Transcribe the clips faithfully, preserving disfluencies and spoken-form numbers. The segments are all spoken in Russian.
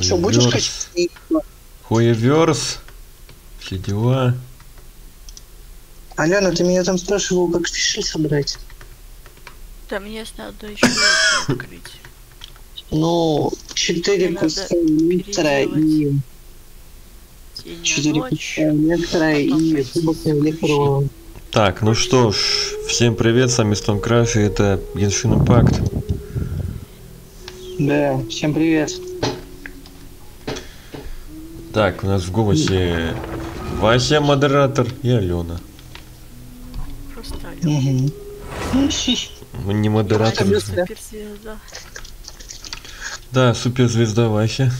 Что, будешь качать? Хуеверс. Все дела. Алена, ты меня там спрашивал, как фишель собрать? Да мне надо еще открыть. Ну, четыре куска микро и... четыре куска микро и кубок электро. Так, ну что ж, всем привет, с вами Стомкрафт, это Genshin Impact. Да, всем привет. Так, у нас в голосе Вася, модератор, и Алена. Просто Алена. Угу. Не модератор. Суперзвезда. Да, суперзвезда Вася.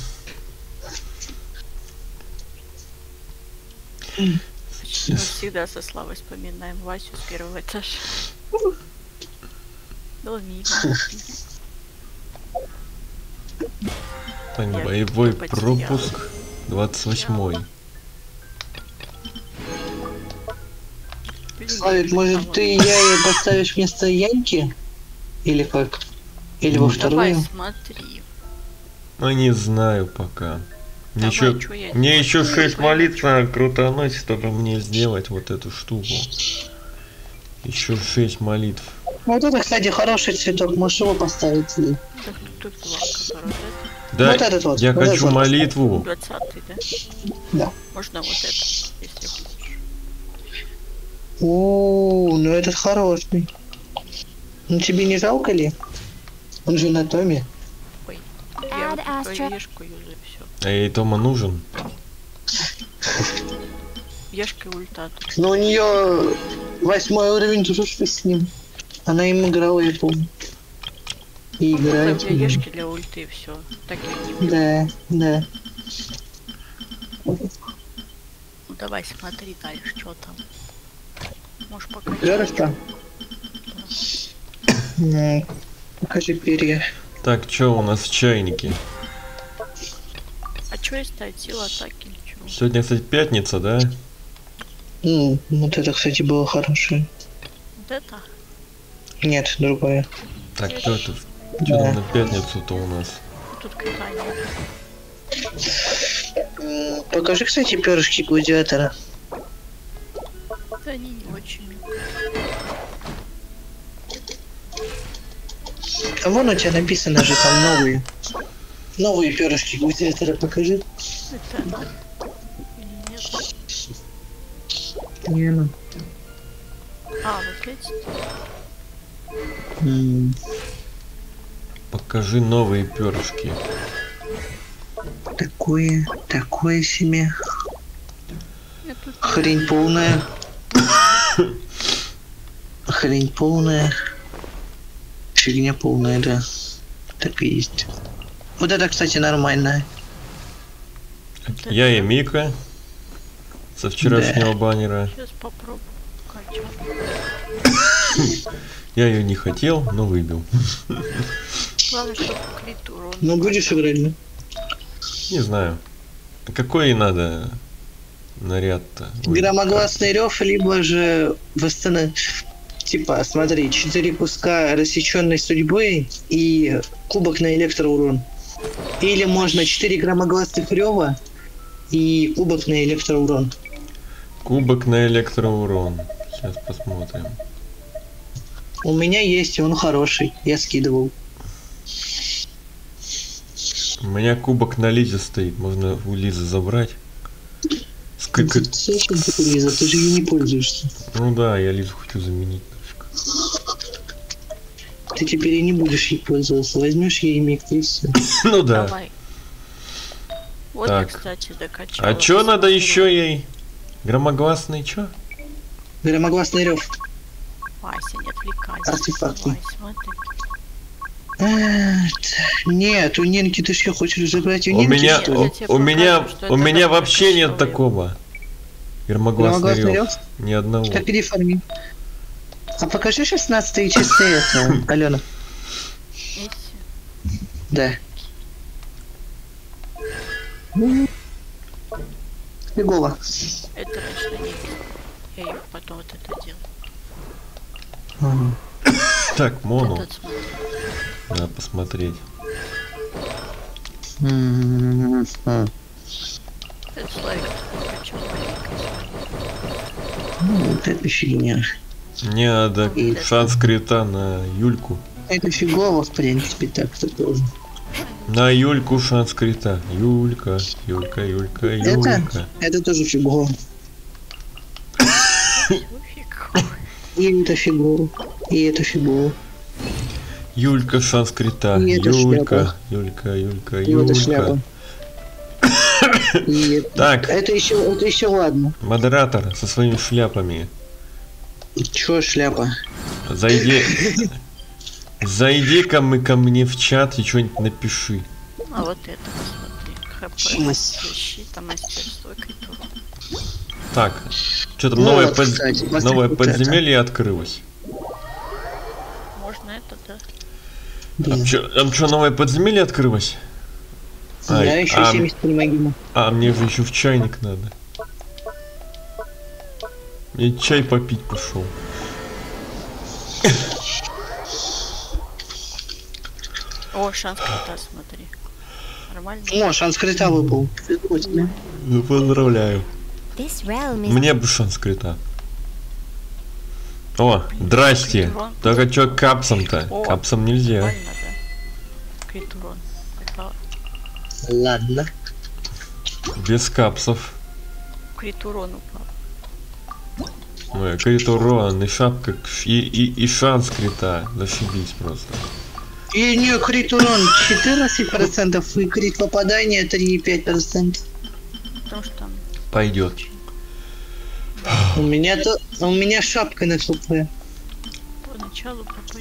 Мы всегда со славой вспоминаем Васю с первого этажа. Долмик. Боевой пропуск. двадцать восьмой. Славик, может ты и я ее поставишь вместо Яньки? Или как? Или во вторую? Смотри. Ну не знаю пока. Давай, еще... чё, я... Мне еще шесть молитв надо крутануть, чтобы мне сделать вот эту штуку. Еще шесть молитв. Вот это, кстати, хороший цветок. Можешь его поставить. Да, вот этот вот, я вот хочу этот молитву. двадцатый, да? Да. Можно вот это, если хочешь. О, ну этот хороший. Ну тебе не жалко ли? Он же на Томе. Ой, я вот твою ешку юзаю, все. А ей Тома нужен? Ешка ультат. Но у нее восьмой уровень, ты что с ним? Она им играла, я помню. И играть. Для ешки, для ульты, все. Так я не да, да. Ну, давай смотри дальше, что там. Можешь покажи. Жарко. Да. Покажи перья. Так, что у нас в чайнике? А что есть сила атаки? Чё? Сегодня, кстати, пятница, да? Ну, вот это, кстати, было хорошее. Вот это? Нет, другое. Так, кто это? Что там на пятницу-то у нас? Тут катание. Покажи, кстати, перышки гладиатора. Да они не очень. А вон у тебя написано же там новые. Новые перышки гладиатора покажи. Это... Или нет? Не, ну. А, вот эти? Ммм. Покажи новые перышки. Такое, такое семя. Хрень полная. Хрень полная. Фигня полная, да. Так и есть. Вот это, кстати, нормально. Я и Мика. Со вчерашнего да. баннера. Сейчас попробую. Я ее не хотел, но выбил. Главное, чтобы крит урон. Ну будешь играть, да? Не знаю. Какой надо наряд-то? Громогласный рев, либо же восстановить. Типа, смотри, четыре куска рассеченной судьбой и кубок на электроурон. Или можно четыре громогласных рева и кубок на электроурон. Кубок на электроурон. Сейчас посмотрим. У меня есть, и он хороший. Я скидывал. У меня кубок на Лизе стоит. Можно у Лизы забрать. Сколько... Зачем ты, Лиза? Ты же ей не пользуешься. Ну да, я Лизу хочу заменить. Ты теперь и не будешь ей пользоваться. Возьмешь ей миг, и все. Ну да. Давай. Вот так. Я, кстати, докачала. А чё надо еще ей? Громогласный чё? Громогласный рев. Вася, не отвлекайся. Артефакты. Нет, у Нинки ты что хочешь забрать? У, у меня, у, у меня, у меня вообще нет такого. Громогласный рев. Ни одного. Так переформи. А покажи шестнадцатые часы это, Алена. Да. Фигово. Это раньше не было. Я их потом вот это делаю. Так, моно. Надо посмотреть. Mm-hmm. It's like ну, вот это фигня. Мне надо санскрита на Юльку. Это фигово, в принципе, так-то тоже. На Юльку санскрита. Юлька, Юлька, Юлька, Юлька. Это, это тоже фигово. И это фигово. И это фигово. Юлька санскрита. Юлька, Юлька, Юлька, Юлька. Так. Это еще, это еще ладно. Модератор со своими шляпами. Чё шляпа? Зайди. Зайди-ка мы ко мне в чат и что-нибудь напиши. А вот это посмотри. хп, защита, мастерство и так. Что там, ну, новое, вот, под... кстати, новое вот подземелье это открылось. Можно это, да? Там да. что, новое подземелье открылось? Ай, я еще а... семьдесят не могу. А, мне же еще в чайник надо. Я чай попить пошел. О, шанс крита, смотри. Нормально. О, шанс крита выпал. Ну, поздравляю. Мне бы шанс крита. О, здрасте. Только что капсом-то? Капсом нельзя. Ладно. Без капсов. Крит урон упал. Ой, крит урон, и шапка, и, и, и шанс крита. Зашибись просто. И у нее крит урон четырнадцать процентов и крит попадания три и пять процентов. Пойдет. У меня то, у меня шапка на ТП.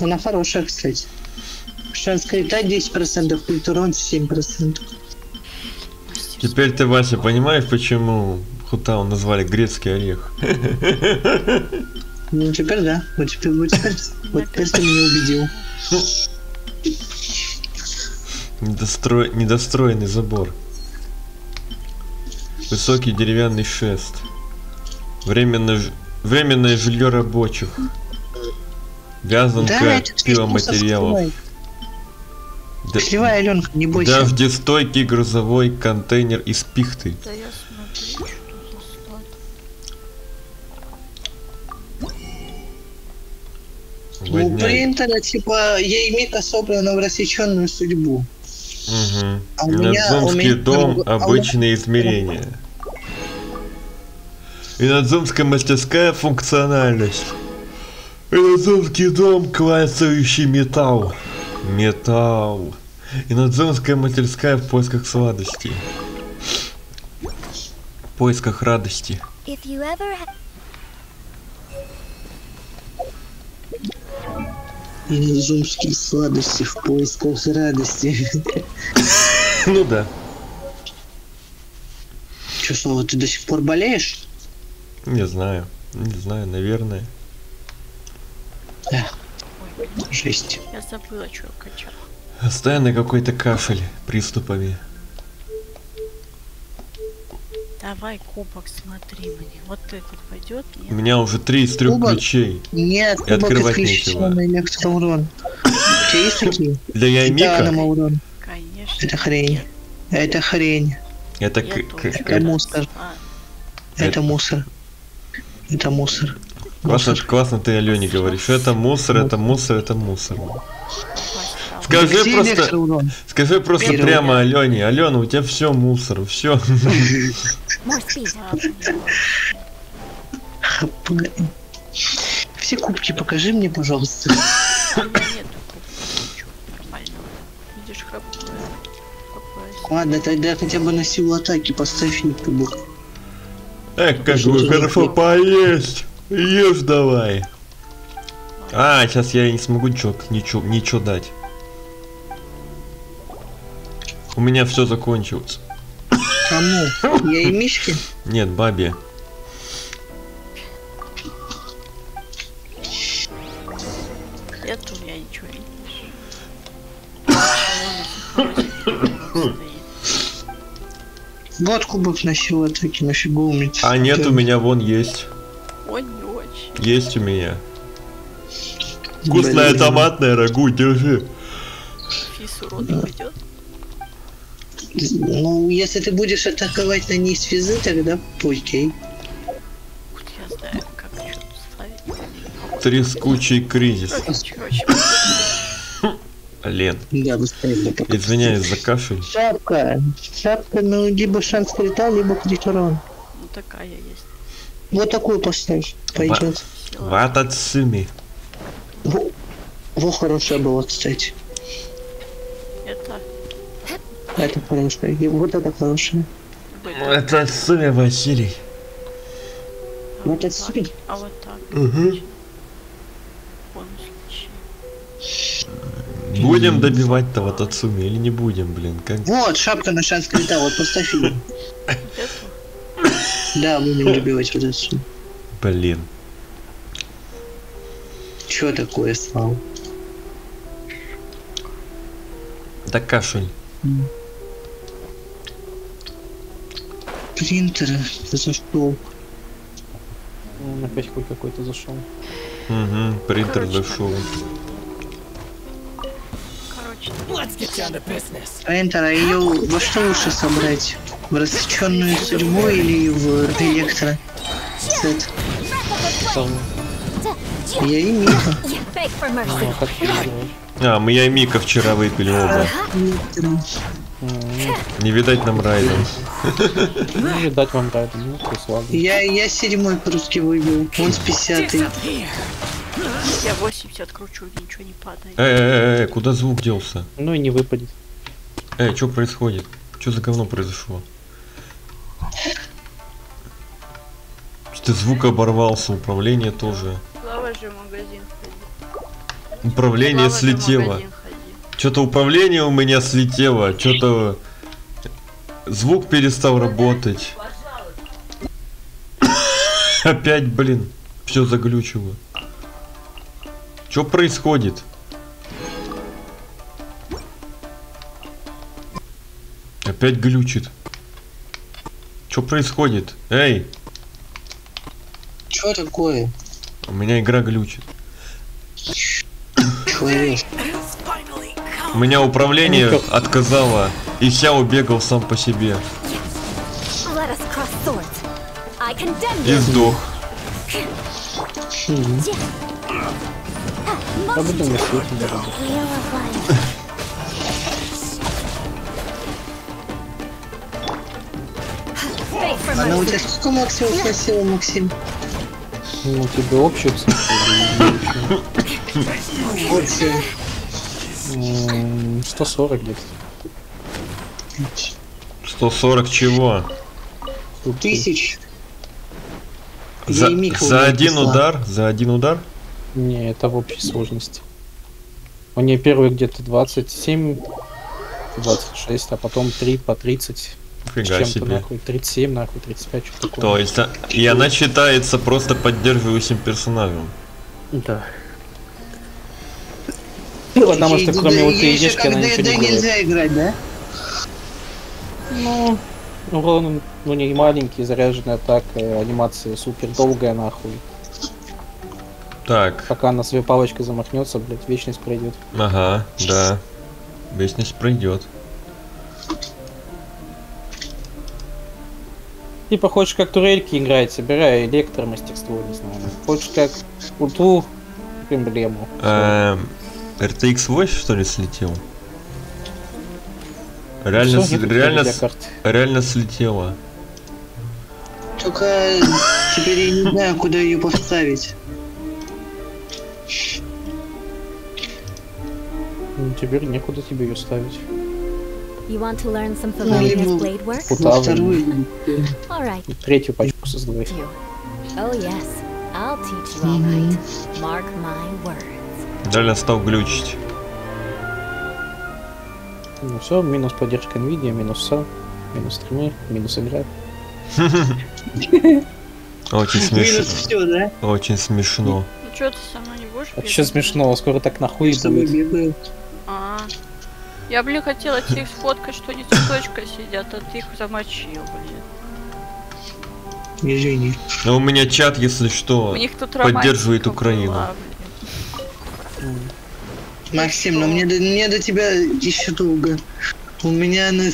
Она хорошая, кстати. Шанс крита десять процентов, крит урон семь процентов. Теперь ты, Вася, понимаешь, почему Хутау назвали грецкий орех? Ну теперь да, вот теперь, вот теперь, вот теперь ты меня убедил. Недостро... Недостроенный забор. Высокий деревянный шест. Временно... Временное жилье рабочих. Вязанка пиломатериалов. Да... Сливай, Аленка, не бойся. Дождестойкий грузовой контейнер из пихты. Да я смотрю, что за у принтера типа яймика собрана в рассеченную судьбу. Угу. А у меня, Надзумский у меня... дом, обычные а измерения. И Надзумская мастерская функциональность. И Надзумский дом, классающий металл. Металл. И Надзумская мастерская в поисках сладости. В поисках радости. И Надзумские сладости в поисках радости. Ну да. Че, Слава, ты до сих пор болеешь? Не знаю. Не знаю, наверное. Да. Жесть. Я забыла, что качал. Постоянно какой-то кашель приступами. Давай кубок, смотри мне. Вот этот пойдет. Нет? У меня уже три из трех ключей. Нет, и кубок открывать нечего. Электроурон. У тебя есть такие? Для яймика? Конечно. Это хрень. Это хрень. Это мусор. Это мусор. Это мусор. Классно, классно ты Алене говоришь, это мусор, это мусор, это мусор. Скажи просто, скажи просто прямо Алене, Алена, у тебя все мусор, все. Все кубки покажи мне, пожалуйста. Ладно, тогда хотя бы на силу атаки поставь мне кубок. Эх, как вы хорошо поесть. Ешь давай. А, сейчас я не смогу ничего, ничего, ничего дать. У меня все закончилось. Кому? Я и Мишки? Нет, бабе. Нет, у меня ничего нет. Вот кубок на силу атаки, нафига у меня. А нет, у меня вон есть. Есть у меня. Вкусная томатная рагу, держи. Фис урон не пойдет. Ну, если ты будешь атаковать на ней с физы, тогда окей. Я знаю, как что-то ставить. Трескучий кризис. Лен. Я извиняюсь за кафель. Шапка. Шапка, ну, либо шанс крита, либо крит урон. Ну, такая есть. Вот такую поставь. Пойдет. Вот отсюда. Во, хорошая была, кстати. Это? Это хорошая. Вот это хорошая. Это отсюда, Василий. Вот отсюда? А вот так. Угу. Будем добивать-то вот от суммы или не будем, блин? Как... Вот, шапка на шанс крита, вот поставь ее. Да, будем добивать вот от суммы. Блин. Чё такое стало? Да кашель. Принтер, ты зашел. Он опять хоть какой-то зашел. Угу, принтер зашел. Принтер, а ее во что лучше собрать? В рассеченную судьбу или в электро? Сет. Я и Мика. А, мы я и Мика вчера выпили оба. Не видать нам райда. Не видать вам райда, ну слава. Я, я седьмой по-русски выбил, он с пятидесяти. Я восемьдесят кручу, ничего не падает. Э-э-э, куда звук делся? Ну и не выпадет. Эй, что происходит? Что за говно произошло? Что-то звук оборвался, управление тоже. Лава же магазин ходи. Управление Лава слетело. Что-то управление у меня слетело, что-то звук перестал работать. Опять, блин, все заглючило. Что происходит? Опять глючит. Что происходит? Эй! Что такое? У меня игра глючит. У меня управление отказало, и я убегал сам по себе. И сдох. Она у тебя сколько максимум просила, Максим? Ну, у тебя общая общая. сто сорок где-то. сто сорок чего? Тысяч. За, за один удар? За один удар? Не, это в общей сложности. У нее первый где-то двадцать семь, двадцать шесть, а потом три по тридцать. Фига себе. Нахуй, тридцать семь, нахуй, тридцать пять, что такое. То есть, и она считается просто поддерживающим персонажем. Да. Потому что кроме вот этой едешки она ничего не нельзя играть, да? Ну, урон у нее маленький, заряженная атака, анимация супер долгая, нахуй. Так. Пока она своей палочкой замахнется, блять, вечность пройдет. Ага, да. Вечность пройдет. Типа хочешь как турельки играть, собирай электро мастерство, не знаю. Хочешь как культу, эмблему. эр ти икс восемь что ли слетел? Реально, с... реально, с... реально слетела. Только теперь я не знаю, куда ее поставить. Ну, теперь некуда тебе ее ставить. Right. Третью пачку создавай. Oh, yes. mm -hmm. Далее стал глючить. Ну все, минус поддержка Nvidia, минус сам, минус стримы, минус игра. Очень смешно. Очень смешно. Ну что ты со мной не будешь? Это что смешно, скоро так нахуй будет. Я, блин, хотела тебе сфоткать, что они цветочка сидят, а ты их замочил, блин. Извини. Но у меня чат, если что, поддерживает Украину. Была, Максим, но мне, мне до тебя еще долго. У меня на...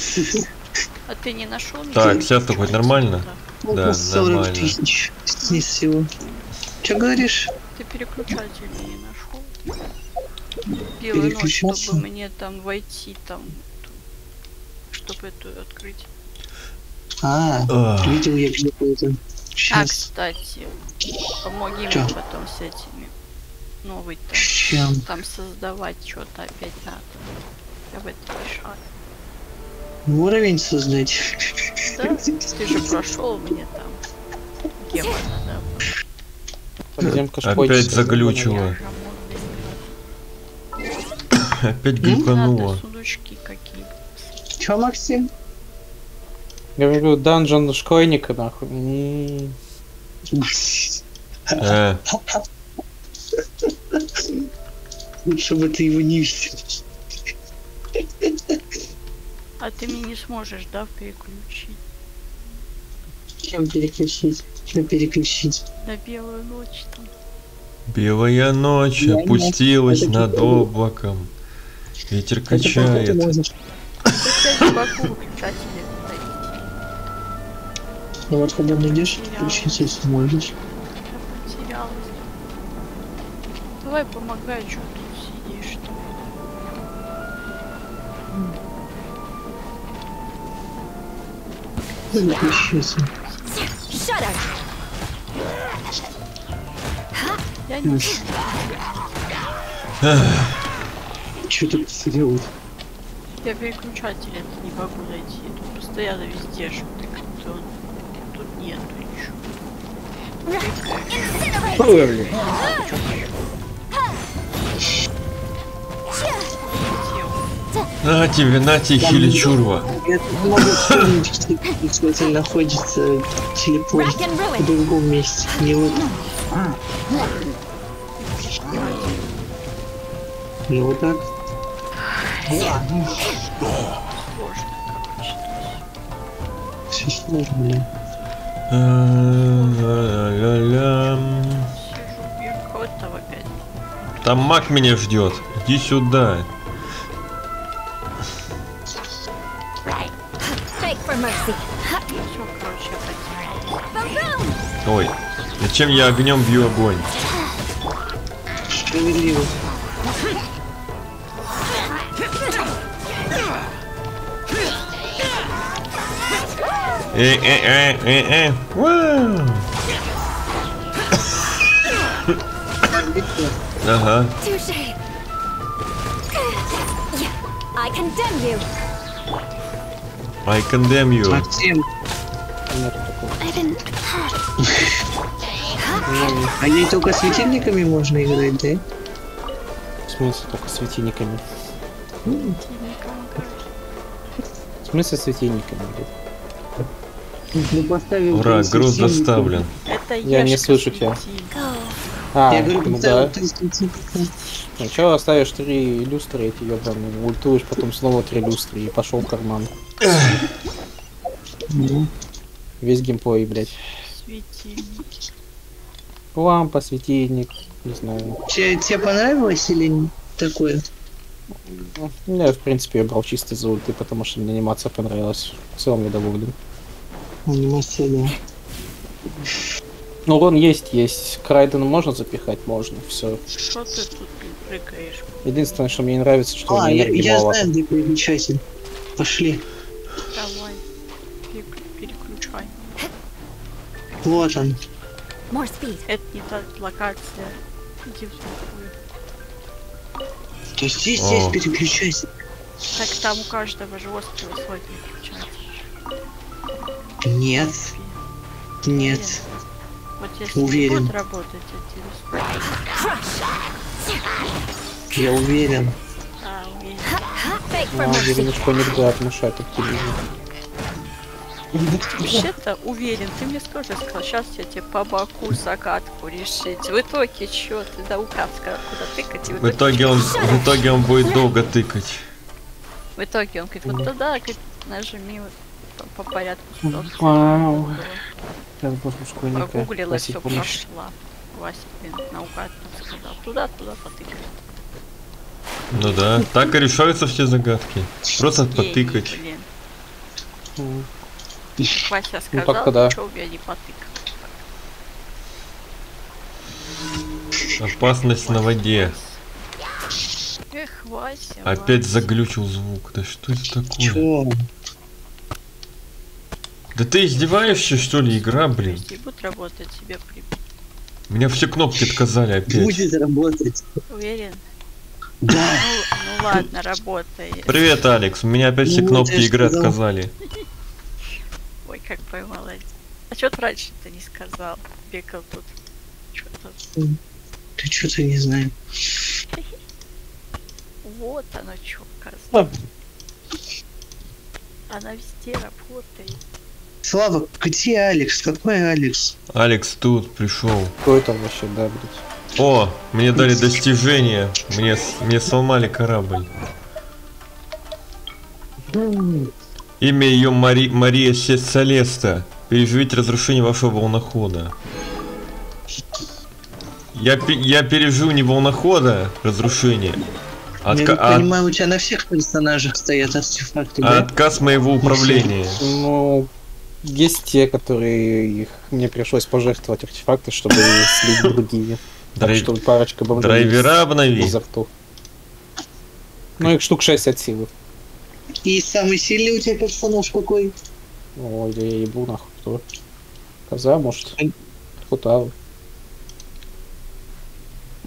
А ты не нашел? Так, сейчас-то хоть нормально? Да, нормально. сорок тысяч снизу всего. Че говоришь? Ты переключатель не нашел? Белую ночь, чтобы мне там войти, там, чтобы эту открыть. А, а. Видел я где-то. А, кстати, помоги Чё? мне потом с этими новый там. Чем? Там создавать что-то опять надо. Я в этом решаю. Уровень создать. Да? Ты же прошел мне там. Гема надо. Подземка опять заглючила. Опять глюкануло. Чё, Максим? Я говорю, данжен школьника, нахуй. М -м -м. Лучше бы ты его не видел. А ты мне не сможешь, да, переключить? Чем переключить? Чем переключить? На белую ночь там. Белая ночь Я опустилась не... над облаком. Ветер качает. Ну вот когда найдешь, включить, если можешь. Давай помогай, что тут сидишь. Выключился. Я не Че тут сидел? Я переключатель это не могу найти. Тут постоянно везде же. Тут нету еще. На тебе, на тебе, хиличурва. Он находится телепорт в другом месте. Не вот. Не вот так. Все сложно, блин. Там маг меня ждет. Иди сюда. Ой, зачем я огнем бью огонь? Шевелил. Эй, эй, эй, эй, эй. Ага. I condemn you. I condemn you. А ей только светильниками можно играть, да? В смысле только светильниками? В смысле светильниками? Ну, поставил. Ура, груз доставлен. Я не слышу тебя. А, я говорю, ну да. Сначала оставишь три люстры, эти ебаные, ультуешь, потом снова три люстры и пошел в карман. Весь геймплей, блядь. Светильник. Лампа, светильник, не знаю. Че, тебе понравилось или такое? Ну, я, в принципе, я брал чисто за ульты, потому что мне анимация понравилась. В целом я доволен. Анимация, да. Ну, урон есть, есть. Крайден можно запихать? Можно, все. Что ты тут прыгаешь? Единственное, что мне не нравится, что у меня энергии мало. А, я знаю, где переключатель. Пошли. Давай. Переключай. Вот он. Это не та локация. Иди в другую. То есть здесь О. есть переключатель? Так там у каждого же острова свой переключатель. Нет. Нет. Нет. Вот если уверен. Будет работать, я, я уверен. А, уверен. А, нельзя отмышать от Вообще-то уверен, ты мне тоже сказал, сейчас я тебе по боку загадку решить. В итоге чё, ты до указка куда тыкать? И в, в, итоге он, в итоге он будет долго тыкать. В итоге он говорит, вот туда, говорит, нажми по, по порядку. Вау. Погуглила, все прошла. Вася, блин, наугад сказал. Туда-туда потыкать. Ну да, так и решаются все загадки. Просто не, потыкать. Не, блин. Вася сказал, ну, так, да. Что у меня не потыкал. Опасность Вася, на воде. Эх, Вася, опять Вася. Заглючил звук. Да что это такое? Чё? Да ты издеваешься, что ли, игра, блин? Не будет работать, тебя при... У меня все кнопки отказали опять. Будет работать. Уверен? Да. Ну, ну ладно, работает. Привет, Алекс. У меня опять все кнопки игры отказали. Ой, как поймалась. А что ты раньше-то не сказал? Бегал тут. Что-то... Ты что-то не знаю. Вот оно что, оказывается. Она везде работает. Слава, где Алекс? Какой Алекс? Алекс тут пришел. Кто там вообще, да, блядь? О, мне дали достижение. Мне, мне сломали корабль. Имя ее Мари, Мария Селеста. Переживите разрушение вашего волнохода. Я, я пережил не волнохода, разрушение. Отка... Я не понимаю, у тебя на всех персонажах стоят артефакты, да? Отказ моего управления. Ну, есть те, которые их... мне пришлось пожертвовать артефакты, чтобы слить другие. Так что парочка бомбардиров. Драйвера обнови. Изо ртов. Ну их штук шесть от силы. И самый сильный у тебя персонаж какой? Ой, да я ебу нахуй, кто? Коза, может? Хутава.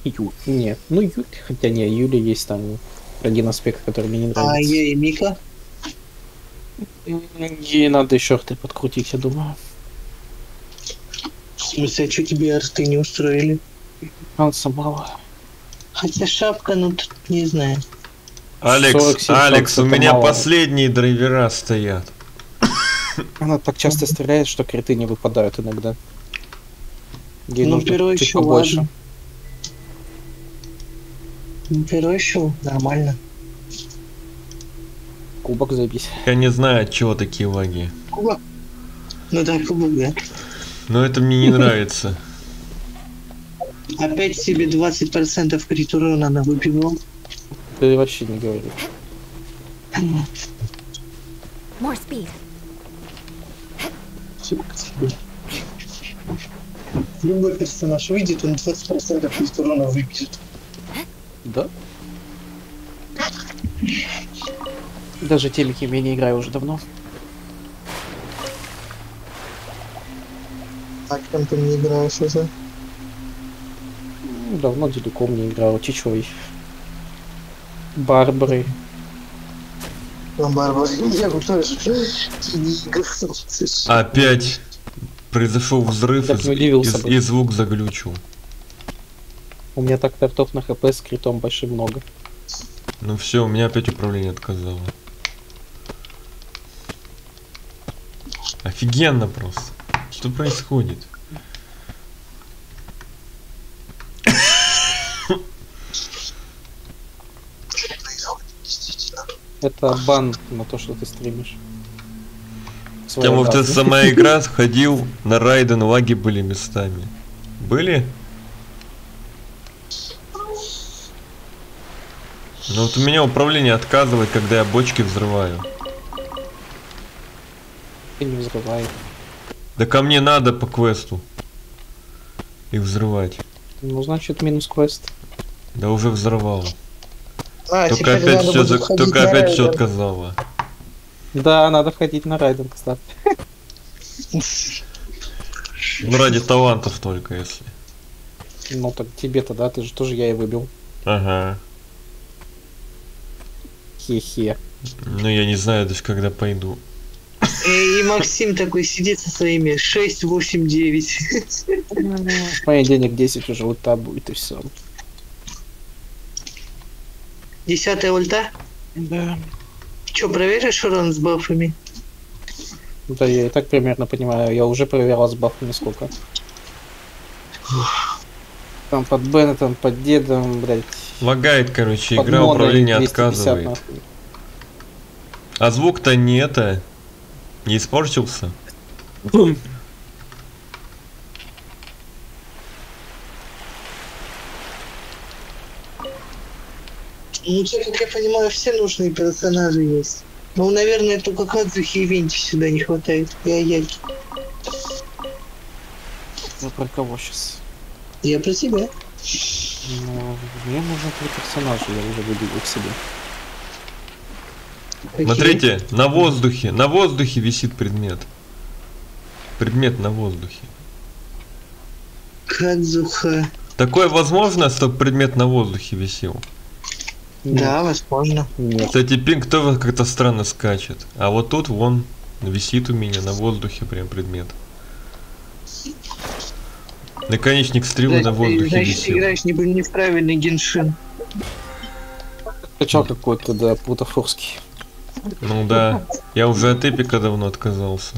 Ю. Нет, ну Юль, хотя не, Юля есть там один аспект, который мне не нравится. А ей Мика? Ей надо еще арты подкрутить, я думаю. В смысле, а что тебе арты не устроили? Анса мало. Хотя шапка, ну тут не знаю. Алекс, Алекс, у меня мало. Последние драйвера стоят. Она так часто стреляет, что криты не выпадают иногда. Ей ну, первое еще побольше. Ладно. Первый еще нормально. Кубок забить. Я не знаю, от чего такие лаги. Кубок? Ну да, кубок, да. Но это мне не нравится. Опять себе двадцать процентов крит урона на выбивал. Ты вообще не говоришь. More speed. Любой персонаж выйдет, он двадцать процентов крит урона выбьет. Да? Даже телеки я не играю уже давно. А кем ты не играешь уже? Ну, давно телеком не играл. Чичой. Барбары. А Барбары. Я тоже не играл. Опять произошел взрыв и, и, и звук заглючил. У меня так тортов на хп с критом больше много. Ну все, у меня опять управление отказало. Офигенно просто. Что происходит? Это бан на то, что ты стримишь. Потому что сама игра сходил на райден, лаги были местами. Были? Ну вот у меня управление отказывает, когда я бочки взрываю. И не взрывает. Да ко мне надо по квесту их взрывать. Ну значит минус квест. Да уже взорвало. А, только опять все, за... только опять все отказало. Да, надо ходить на райден, кстати. Ну ради талантов только, если. Ну так тебе-то да, ты же тоже я и выбил. Ага. Хе-хе. Ну я не знаю даже когда пойду. И, и Максим такой сидит со своими шесть, восемь, девять. Понедельник десять уже ульта будет и все. Десятая ульта? Да. Че, проверишь урон с бафами? Да я и так примерно понимаю, я уже проверял с бафами сколько. Там под Беннетом, под дедом, блять. Лагает, короче, под игра, управление отказывает. Нахуй. А звук-то не это. Не испортился. Бум. у тебя, как я понимаю, все нужные персонажи есть. Ну, наверное, только Кадзухи и Венти сюда не хватает. И Аяки. Ну, про кого сейчас? Я про себя. Ну, мне нужно три персонажа, я уже буду их себе. Какие? Смотрите, на воздухе, на воздухе висит предмет. Предмет на воздухе. Кадзуха. Такое возможно, чтобы предмет на воздухе висел? Да, возможно. Кстати, пинг тоже как-то странно скачет. А вот тут вон висит у меня на воздухе прям предмет. Наконечник стрелы на воздухе. Значит, висел. Ты играешь не, не в правильный Геншин. Качал какой-то, да, плутофорский. Ну да, я уже от Эпика давно отказался.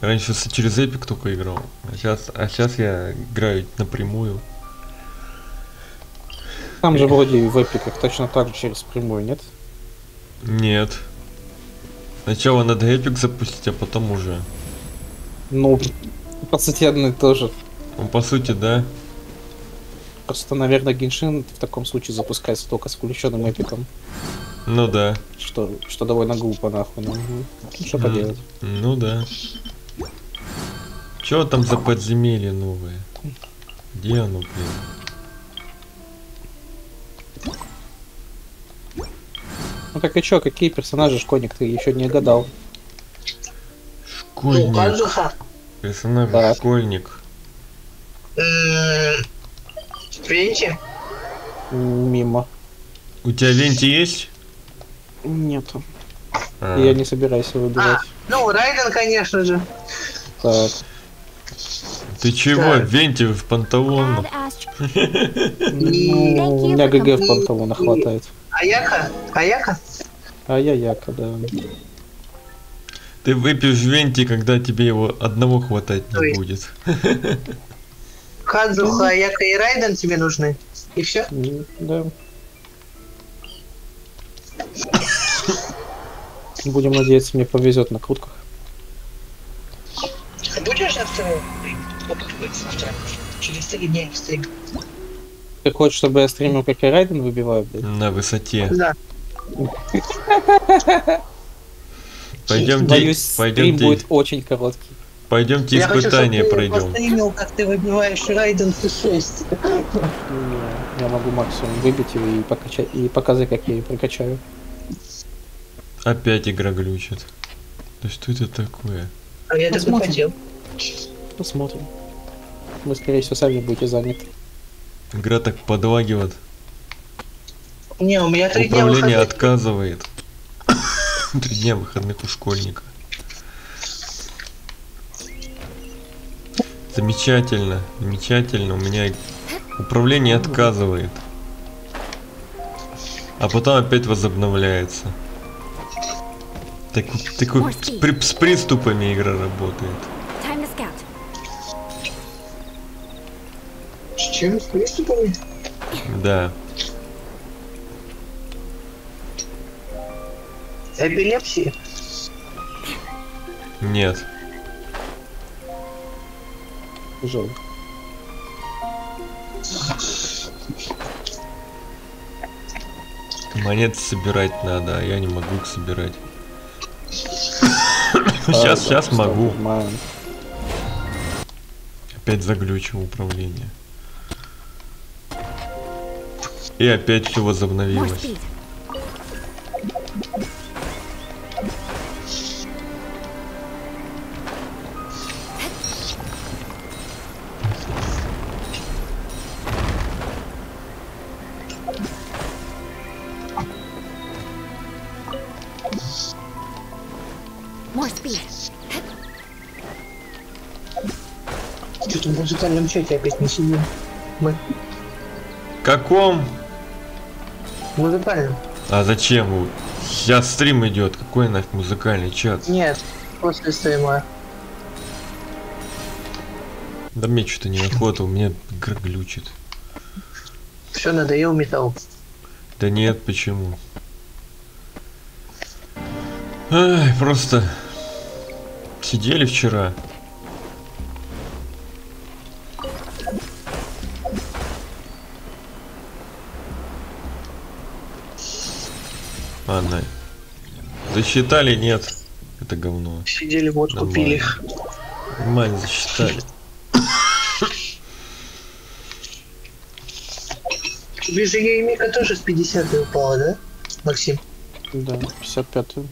Раньше через Эпик только играл, а сейчас, а сейчас я играю напрямую. Там же вроде в Эпиках точно так же через прямую, нет? Нет. Сначала надо Эпик запустить, а потом уже. Ну, по сути, одно и то же. Ну, по сути, да. Просто, наверное, Геншин в таком случае запускается только с включенным Эпиком. Ну да. Что, что довольно глупо, нахуй. Ну, что mm, поделать. Ну да. Чё там за подземелье новое? Где оно, блин? Ну так и чё, какие персонажи, школьник, ты еще не угадал? Школьник. Персонаж, да. Школьник. Венти? Мимо. У тебя Венти есть? Нету. А. Я не собираюсь его убивать. А, ну, Райден, конечно же. Так. Ты чего, так. Венти в панталон? Ну, у меня ГГ в панталона хватает. Аяка? Аяка? Аяка, да. Ты выпьешь Венти, когда тебе его одного хватать не будет. Кадзуха, Аяка и Райден тебе нужны? И все? Да. Будем надеяться, мне повезет на крутках. Будешь завтра опытывать? Через три дня я стрим. Ты хочешь, чтобы я стримил, как я Райден выбиваю, блядь? На высоте. Да. Пойдем, боюсь, стрим будет очень короткий. Пойдемте испытание пройдем. Я хочу, чтобы ты постримил, как ты выбиваешь Райден С шесть. Я могу максимум выбить его и покачать, и показать, как я ее прокачаю. Опять игра глючит. Да что это такое? А я так не хотел. Посмотрим. Вы, скорее всего, сами будете заняты. Игра так подлагивает. Не, у меня три дня выходных. Управление отказывает. Три дня выходных у школьника. Замечательно, замечательно. У меня управление отказывает. А потом опять возобновляется. Так, такой при, с приступами игра работает. С чем? С приступами? Да. Эпилепсия? Нет. Жалко. Монеты собирать надо, а я не могу их собирать. Сейчас, сейчас могу. Опять заглючил управление. И опять все возобновилось. В музыкальном чате опять не сидим. Мы. Каком? Музыкальном. А зачем? Сейчас стрим идет. Какой нафиг музыкальный чат? Нет, после стрима. Да мне что-то неохота, у меня игра глючит. Все, надоел металл. Да нет, почему? Ай, просто сидели вчера. Ладно. Засчитали, нет. Это говно. Сидели, вот нормально. Купили. Нормально засчитали. Тебе же Емика тоже с пятидесятой упала, да, Максим? Да, пятьдесят пятую.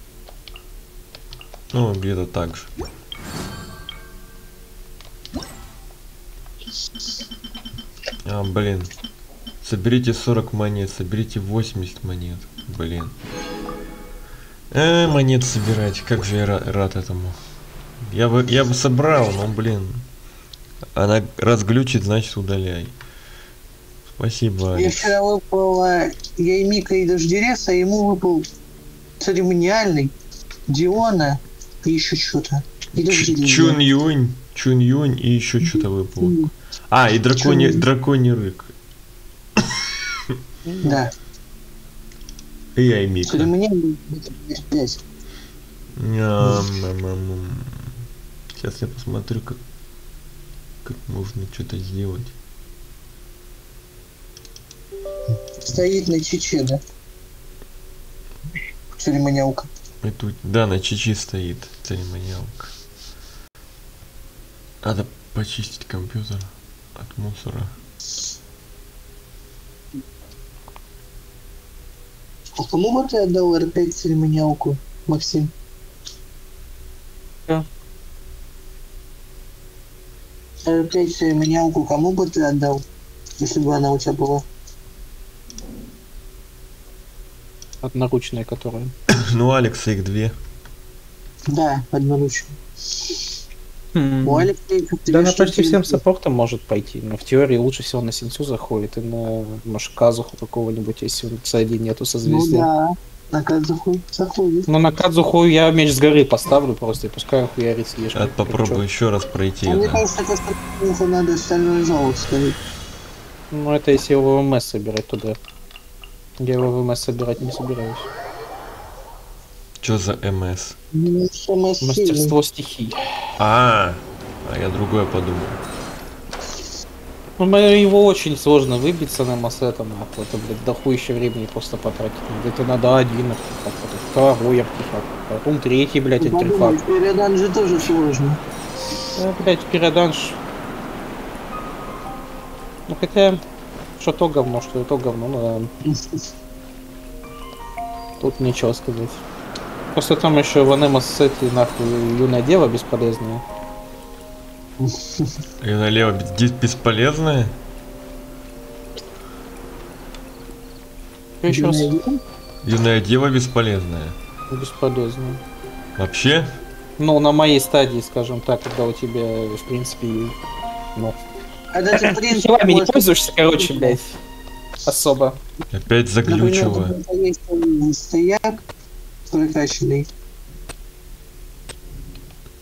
Ну, где-то так же. А, блин. Соберите сорок монет, соберите восемьдесят монет. Блин. Э, монет собирать, как же я рад этому. Я бы, я бы собрал, но, блин. Она разглючит, значит, удаляй. Спасибо, Алекс. Мне вчера выпала Яймика и Дождерес, а ему выпал церемониальный, Диона и еще что-то. Чун Юнь, Чун Юнь и еще что-то выпало. А, и драконий, драконий рык. Да. И Яймика. Церемониальный. Сейчас я посмотрю, как, как можно что-то сделать. Стоит на чиче, да? Церемониалка. И тут, да, на чиче стоит церемониалка. Надо почистить компьютер от мусора. А кому бы ты отдал эр пять церемониалку, Максим? Да. эр пять церемониалку кому бы ты отдал, если бы она у тебя была? Одноручные, которые. Ну, Алекса их две. Да, одноручные. Mm. У Алекса их две. Да, она почти всем саппортом может пойти, но в теории лучше всего на Синсю заходит и на, может, Казуху какого-нибудь, если в Цади нету созвездия. Ну да, на Казуху заходит. Ну на Казуху я меч с горы поставлю просто и пускай хуярит слишком. А попробую еще раз пройти. А да. Мне кажется, это надо остальное жаловаться. Ну это если его ВМС собирать туда. Я его в МС собирать не собираюсь. Чё за МС? Мастерство стихий. А, -а, -а, а я другое подумал. Ну, его очень сложно выбиться на массетом, а это, блядь, дохуя еще времени просто потратить. Это надо один артефакт, второй артефакт, потом третий, блядь, артефакт. Переданжи тоже сложно. Да, блядь, переданж. Ну хотя... Что то говно, что то говно, ну да. Тут нечего сказать. Просто там еще в аниме-сете нахуй юная дева бесполезная. Юная дева бесполезная? Еще раз. Юная дева бесполезная. Бесполезная. Вообще? Ну, на моей стадии, скажем так, когда у тебя, в принципе, ну... Когда ты, в принципе, хилами не пользуешься, короче, блядь, особо. Опять заглючило. Стояк прокачанный.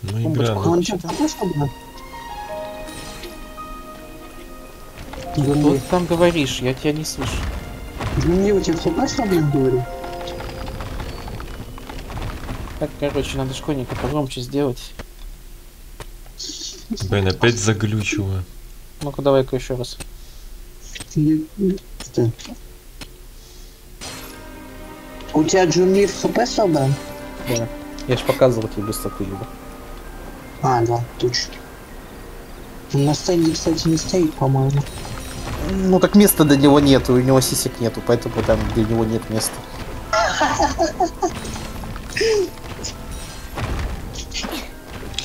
Ну игра. Он что, похож на? Что ты там говоришь? Я тебя не слышу. Мне у тебя похож на, блин, говорю. Так, короче, надо школьника погромче сделать. Блин, опять заглючило. Ну-ка, давай-ка еще раз. У тебя Джунли в хп собран? Да. Я ж показывал тебе быстроты его. А, да, точно. Он на стенде, кстати, не стоит, по-моему. Ну так места до него нету, у него сисек нету, поэтому там для него нет места.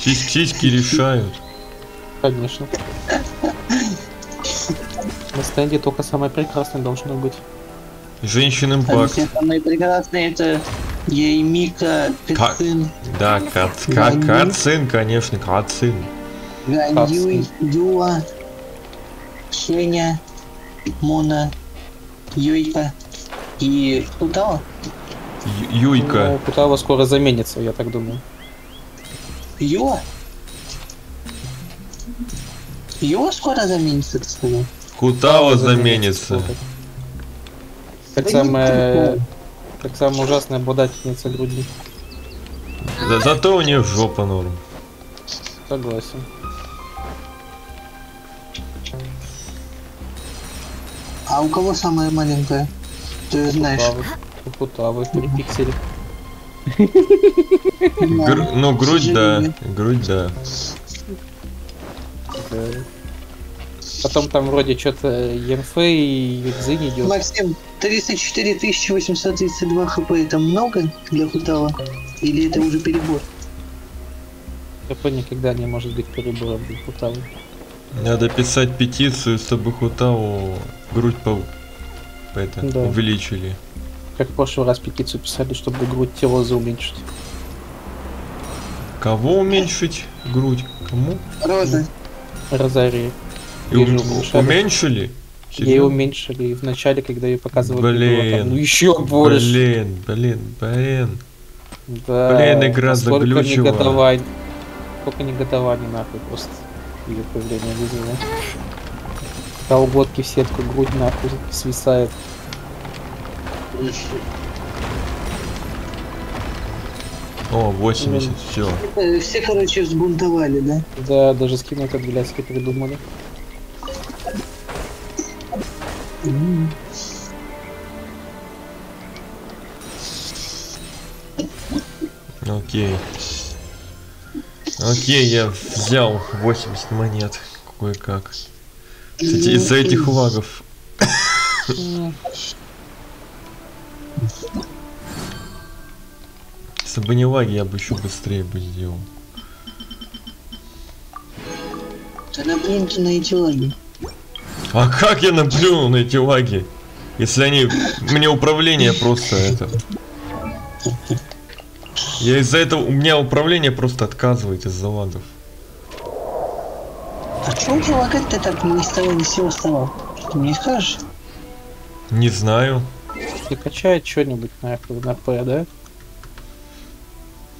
Сиськи решают. Конечно. На стенде только самое прекрасное должно быть. Женщинам пак. Самое прекрасное это Яймика, Кацин. Да, Кацин, конечно, Кацин. Гань, Дюа, Сеня, Мона, Юйка и Кутава. Юйка. Кутава скоро заменится, я так думаю. Юа? Юа скоро заменится, так сказать. Кутава заменится. Как самая, как самая ужасная обладательница груди. За, зато у нее жопа норм. Согласен. А у кого самая маленькая? Ты знаешь. Пухута, вы перепиксели. Ну, грудь, да. Грудь, да. Потом там вроде что-то ЕМФ и Юдзы не идет. Максим, тридцать четыре тысячи восемьсот тридцать два хп это много для Хутала? Или это уже перебор? хп никогда не может быть перебором для Хутала. Надо писать петицию, чтобы Хуталу грудь по... это, да. увеличили. Как в прошлый раз петицию писали, чтобы грудь Телоза уменьшить. Кого уменьшить грудь? Кому? Роза. Розарии. И уменьшили? Ей уменьшили в начале, когда ее показывали. Блин, там, ну еще больше. Блин, блин, блин. Да. Блин, игра заглючила. Неготование. Сколько неготования нахуй просто. Ее появление вызвало. До угодки в сетку грудь нахуй свисает. О, восемьдесят, все. Все, короче, взбунтовали, да? Да, даже скину как блядски придумали. Mm. Окей. Окей, я взял восемьдесят монет. Кое-как. Кстати, из-за этих лагов. Mm. Если бы не лаги, я бы еще быстрее бы сделал. Тогда плюньте на эти лаги. А как я наплюнул на эти лаги? Если они... Мне управление просто это... Я из-за этого... У меня управление просто отказывает из-за лагов. Почему у тебя лагать-то так ни с того ни с сего стало? Ты мне скажешь? Не знаю. Ты качает что-нибудь на, на П, да?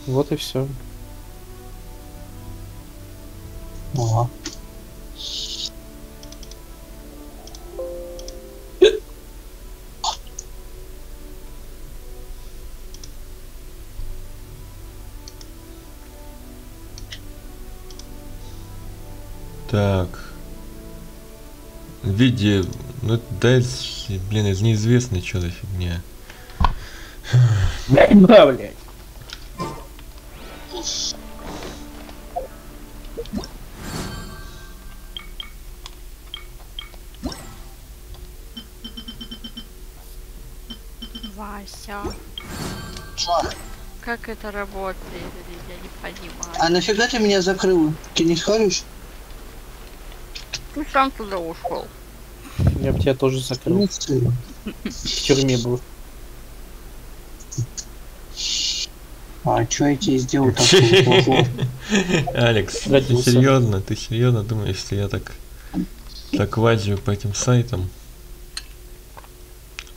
Вот и все. Ага. Так, в виде, ну да, блин, из неизвестной чё-то фигня. Да, блядь. Вася. Чё? Как это работает? Я не понимаю. А нафига ты меня закрыла? Ты не сходишь? Ты сам туда ушел. Я бы тебя тоже закрыл. В тюрьме был. А что я тебе сделал такое плохое? Алекс, ты серьезно? Ты серьезно думаешь, что я так так лазю по этим сайтам?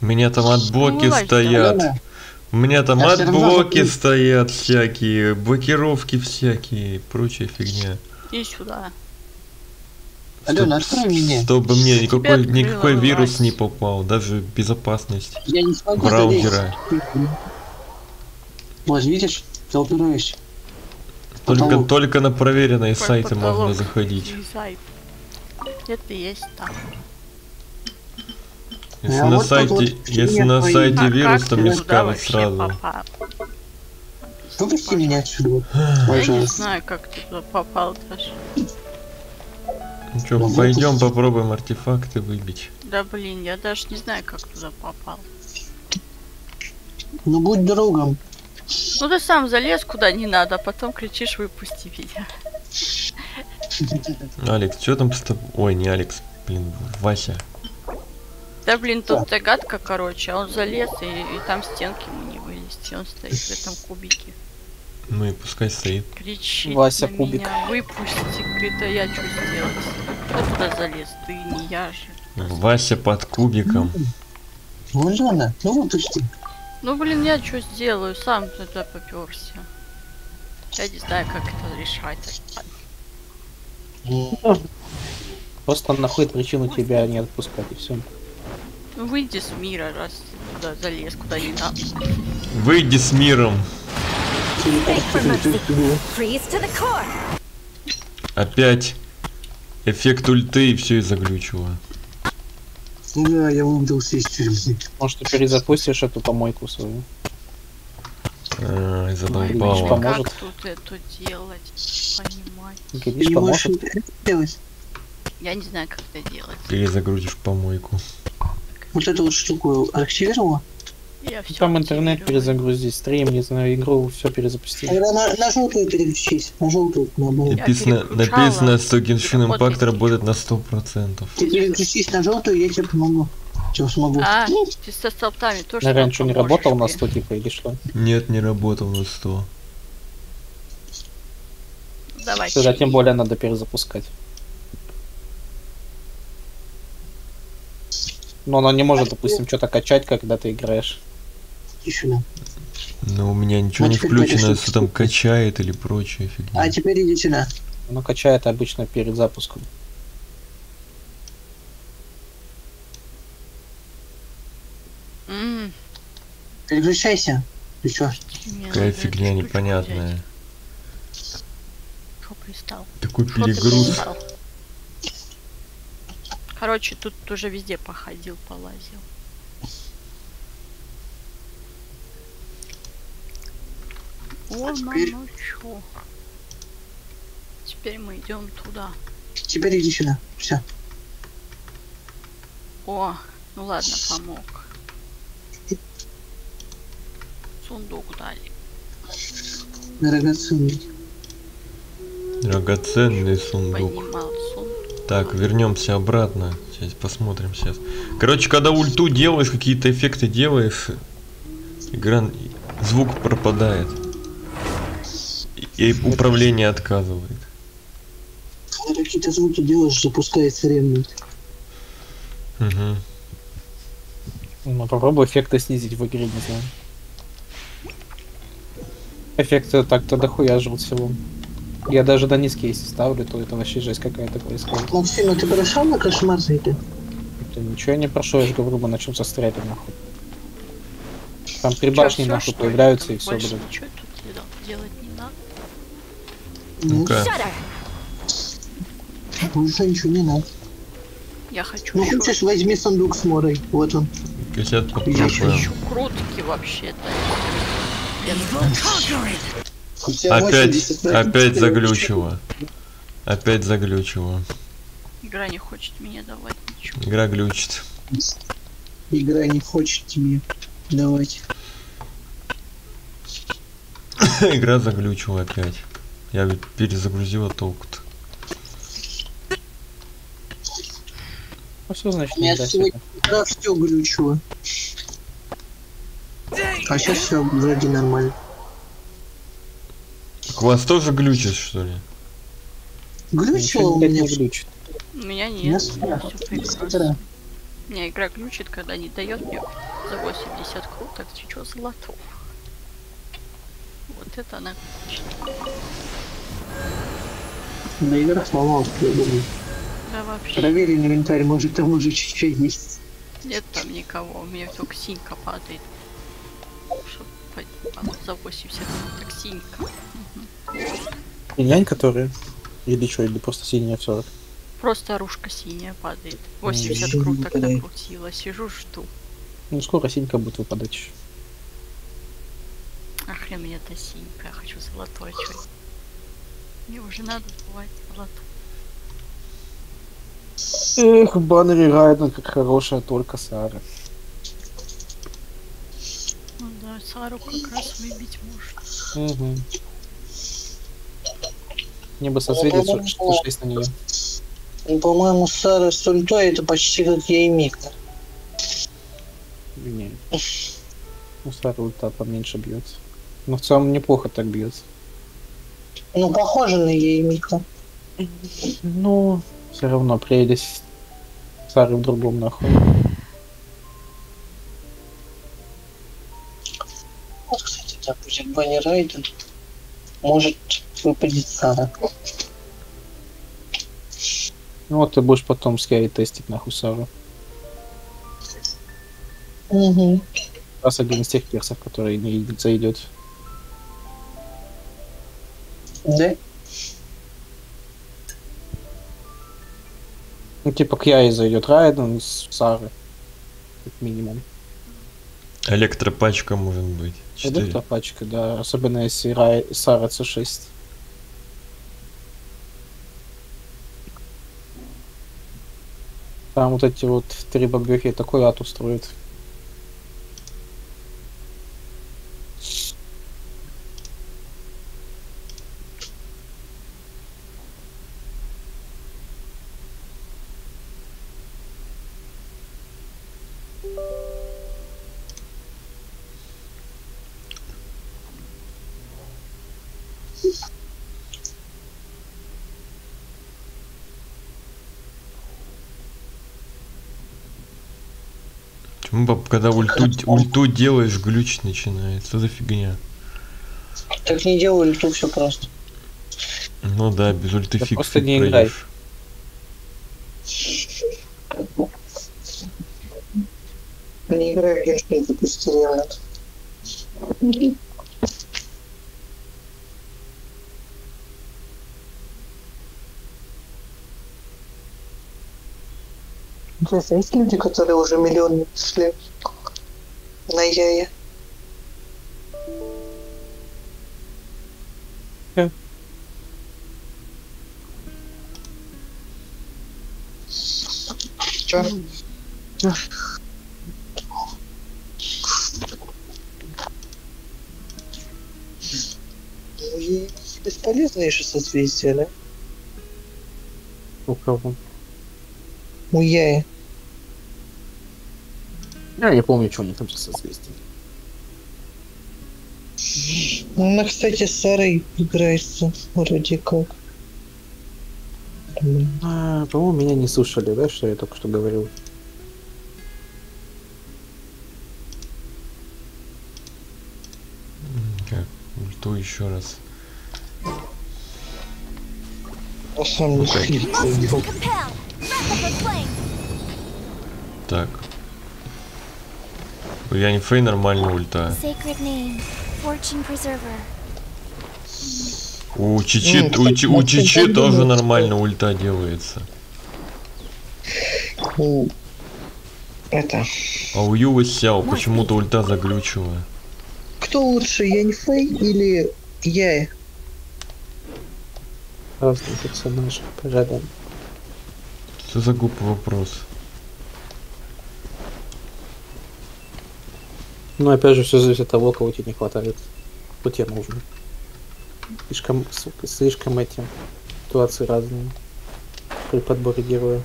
У меня там отблоки стоят. У меня там отблоки стоят всякие, блокировки всякие, прочая фигня. Иди сюда. Чтоб, Алена, открой меня. Чтобы мне никакой, никакой вирус не попал, даже безопасность я не браузера. Вот видишь, толкнуюсь. Только, только на проверенные Под сайты потолок. Можно заходить. Это есть там. Если а на вот сайте, вот если на твои... сайте а вирус, то мне скажут сразу. Выпусти меня отсюда. Я не знаю, как ты туда попал даже. Ну что, ну, пойдем вот попробуем артефакты выбить. Да блин, я даже не знаю, как туда попал. Ну будь другом. Ну ты сам залез куда не надо, а потом кричишь, выпусти меня. Алекс, что там с тобой? Ой, не Алекс, блин, Вася. Да блин, тут загадка, короче, он залез и, и там стенки ему не вылезти, он стоит в этом кубике. Ну и пускай стоит. Кричит Вася на кубик. Меня, выпусти, это я что сделать? Кто туда залез? Ты, не я же. Вася под кубиком. Ну, Лена, ну выпусти. Ну, блин, я что сделаю? Сам туда попёрся. Я не знаю, как это решать. Просто находит причину тебя не отпускать, и все. Ну, выйди с мира, раз ты туда залез, куда не надо. Выйди с миром. Опять эффект ульты и все и заглючило. Да, я умудрился из тюрьмы. Может, ты перезапустишь эту помойку свою? Ай, задолбал. Поможет. Как тут это делать? Понимать. Гриш поможет? Делать? Я не знаю, как это делать. Перезагрузишь помойку. Вот эту вот штуку активировала? Я там интернет перезагрузи, стрим, не знаю, игру, все перезапусти. На, на желтую переключись, на желтую. Написано, написано, что Genshin Impact работает на сто процентов. Ты переключись на желтую, я тебе помогу. Чем смогу. А, ты со столбтами тоже. Наверное, раньше не работал на сто, типа, или что? Нет, не работал на сто. Давай. Сюда тем более надо перезапускать. Но она не может, допустим, что-то качать, когда ты играешь. Тишина. Но у меня ничего а не включено, что там качает или прочее фигня. А теперь иди сюда. Оно качает обычно перед запуском. Mm. Переключайся. Ты чё? Какая фигня непонятная. Что пристал? Такой перегруз. Короче, тут уже везде походил, полазил. О, а теперь... мама, ну теперь мы идем туда. Теперь иди сюда, все. О, ну ладно, помог. Сундук дали. Драгоценный. Драгоценный сундук. Понимал, сундук. Так, вернемся обратно. Сейчас посмотрим сейчас. Короче, когда ульту делаешь, какие-то эффекты делаешь, игра... звук пропадает. И управление отказывает. Когда какие-то звуки делаешь, запускается ремонт. Угу. Ну, попробуй эффекты снизить в игре, не знаю. Эффекты так-то дохуя жил всего. Я даже до низкие, если ставлю, то это вообще жесть какая-то происходит. Максим, ну ты прошел на кошмар за это? Это ничего я не прошел, я же говорю, мы начнем стрелять нахуй. Там три башни нахуй появляются и все, блядь. Ничего тут делать не надо. Ну-ка. Больше ничего не надо. Я хочу. Ну хочешь, возьми сундук с морой, вот он. пятьдесят Я хочу крутки вообще-то. Опять, опять заглючило. Опять заглючило. Игра не хочет мне давать ничего. Игра глючит. Игра не хочет тебе давать. Игра заглючила опять. Я ведь перезагрузила толк-то. А что значит? Я сегодня все глючила. А сейчас все вроде нормально. У вас тоже глючит, что ли? Глючил, у меня глючит. У меня нет. У меня игра глючит, когда не дает мне за восемьдесят круток чего золотого. Вот это она глючит. Да игра сломалась, я думаю. Да вообще. Проверь инвентарь, может там уже чуть-чуть есть. Нет там никого, у меня только синька падает. За восемьдесят так синька. Синянь, которая? Или что, или просто синяя все? Просто оружка синяя падает. восемьдесят mm-hmm. круток накрутила, сижу, жду. Ну скоро синька будет выпадать. Ах, хрен мне это синька, я хочу золотой. Мне уже надо сбывать золотой. Эх, баннер Райден, как хорошая, только Сара. Ну да, Сару как раз выбить можно. Угу. Мне бы созвездие сорок шесть на нее. По-моему, Сара с ультой это почти как я и Мика. Не. У Сары ульта поменьше бьется. Но в целом неплохо так бьется. Ну, похоже на ей Мика. Ну, все равно прелесть Сары в другом нахуй. Вот, кстати, да, будет Банни Райден. Может выпадет Сара. Ну вот ты будешь потом скай тестить нахуй Сару. Угу. Раз один из тех персов, который не зайдет. Да? Ну типа к Яе зайдет Райден с Сары. как минимум. Электропачка может быть. четыре. Электропачка, да. Особенно если Сара си шесть. Там вот эти вот три бобрюхи такой ад устроит. Когда ульту, ульту делаешь, глюч начинает. Что за фигня? Так не делай ульту, все просто. Ну да, без ульты да фиг просто фиг не пройдешь. Не играй, конечно, не допустили. Интересно, есть люди, которые уже миллион не пришли на яе? Yeah. Чё? Yeah. Бесполезные шестьсот двести, да? У кого? У яе. Я не помню, что у них там сейчас созвездие. Ну, она, кстати, с Сарой играется вроде как. А, по-моему, меня не слушали, да, что я только что говорил? Как? Ульту еще раз. А сам не слышал. Так. Я не фей, нормально ульта. У Чичи, mm, у, Чи, у Чичи тоже нормально ульта делается. У... Это. А у Ювы Сяо почему-то ульта заглючила. Кто лучше, я не фей или я? Разный персонаж, пожалуй. Что за глупый вопрос? Ну, опять же, все зависит от того, кого тебе не хватает. Кто тебе нужно. Слишком, слишком эти ситуации разные при подборе героя.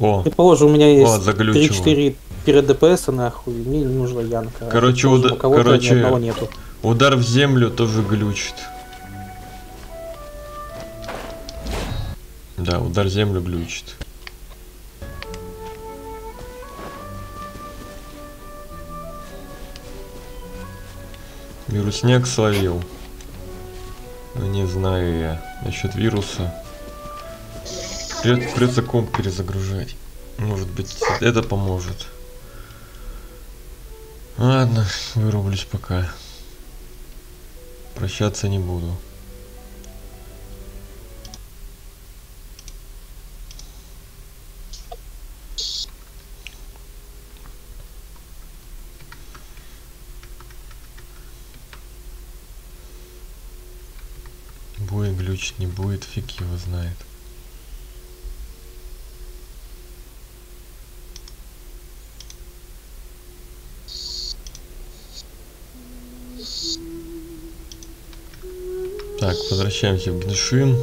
О, предположим, у меня есть три-четыре перед ДПС, нахуй, мне не нужна янка. Короче, уда... у кого-то короче, ни одного нету. Удар в землю тоже глючит. Да, удар в землю глючит. Вирусняк словил. Ну, не знаю я насчет вируса. Придется комп перезагружать. Может быть, это поможет. Ладно, вырублюсь пока. Прощаться не буду. Будет глючить, не будет, фиг его знает. Так, возвращаемся в Геншин.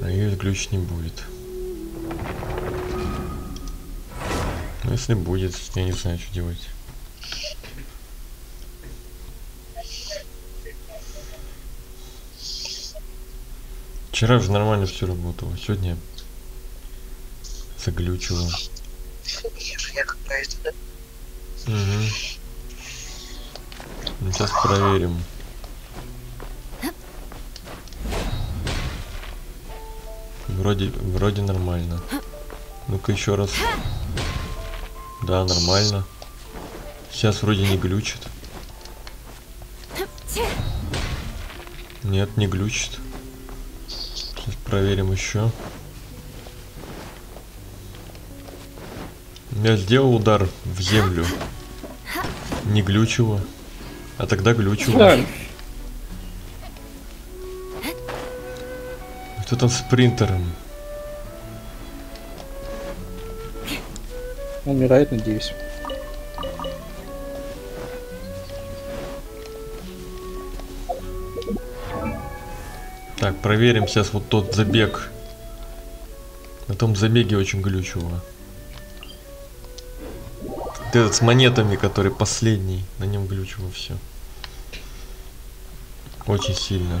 Надеюсь, глюч не будет. Но если будет, я не знаю, что делать. Вчера же нормально все работало, сегодня заглючило. Я какая-то, да? Угу. Сейчас проверим. Вроде, вроде нормально. Ну-ка еще раз. Да, нормально. Сейчас вроде не глючит. Нет, не глючит. Сейчас проверим еще. Я сделал удар в землю. Не глючило. А тогда глючило. Да. Кто там с принтером? Умирает, надеюсь. Так, проверим сейчас вот тот забег. На том забеге очень глючило. Этот с монетами, который последний, на нем глючило все. Очень сильно.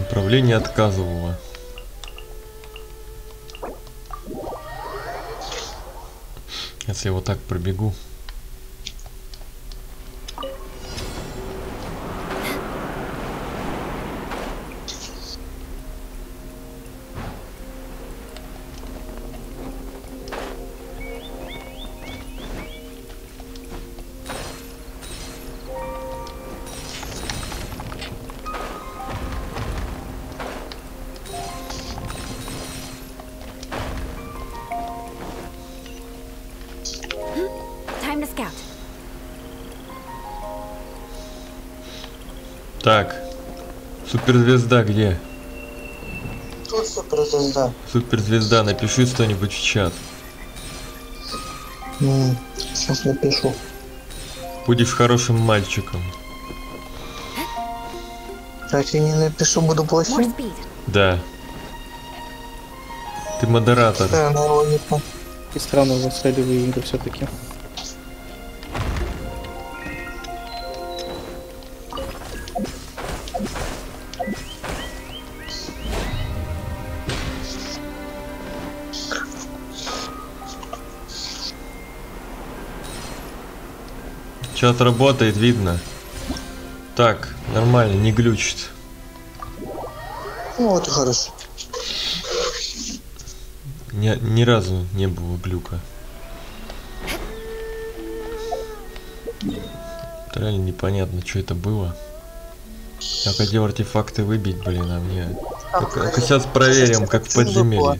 Управление отказывало. Если я вот так пробегу. Так, суперзвезда где? Тут суперзвезда. Суперзвезда, напиши что-нибудь в чат. Ну, сейчас напишу. Будешь хорошим мальчиком. Так, я не напишу, буду плохим? Да. Ты модератор. И странно застреливаю игру все-таки. Чат работает, видно. Так, нормально, не глючит. Ну вот и хорошо. Ни, ни разу не было глюка. Это реально непонятно, что это было. Я хотел артефакты выбить, блин, а мне... А, так, а сейчас проверим, как в подземелье.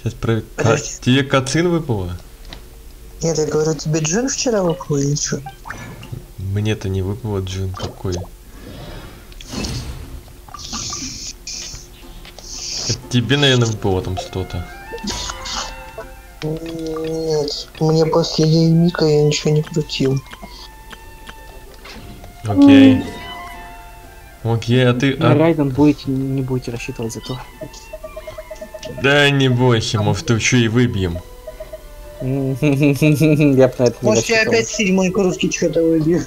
Сейчас проверим. Ка... Тебе кацин выпало? Нет, я говорю, тебе джин вчера выпало или что? Мне-то не выпало джин какой. Это тебе, наверное, выпало там что-то. Нет, мне после Мика я ничего не крутил. Окей. Окей, а ты... На Райден будете, не будете рассчитывать за то. Да не бойся, может, еще и выбьем. Я про это не Может, я опять седьмой короткий что-то выбью.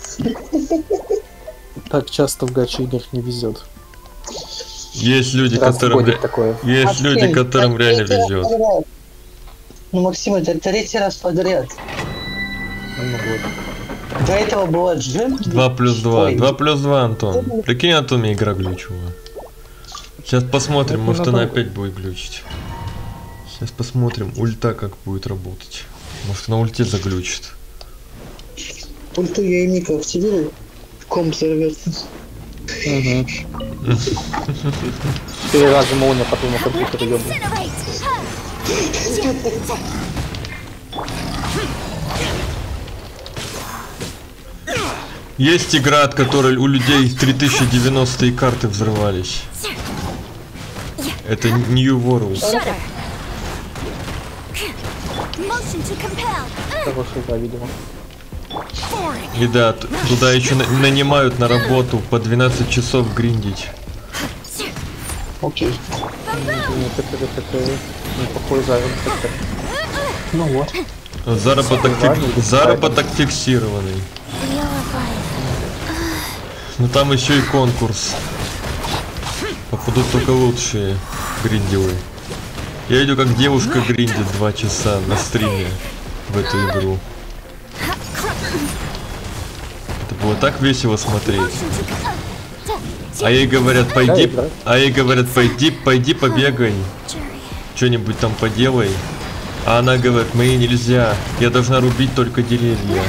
Так часто в гаче игр не везет. Есть люди, которым Есть люди, которым реально везет. Ну, Максим, это третий раз подряд. До этого была джем. два плюс два. два плюс два, Антон. Прикинь, Антон, мне игра глючила. Сейчас посмотрим, может, она опять будет глючить. Сейчас посмотрим, ульта как будет работать. Может, на ульте заглючит. Ульту я и Мика активирую. Комп взорвется. Три раза молния, потом на компьютер идем. Есть игра, от которой у людей три тысячи девяностые карты взрывались. Это New World. И да, туда еще на нанимают на работу по двенадцать часов гриндить. Окей. Ну вот. Заработок, фик... Заработок фиксированный. Но там еще и конкурс. Попадут только лучшие гриндилы. Я видел, как девушка гриндит два часа на стриме в эту игру. Это было так весело смотреть. А ей говорят, пойди, а ей говорят, пойди, пойди побегай. Что-нибудь там поделай. А она говорит, мне нельзя. Я должна рубить только деревья.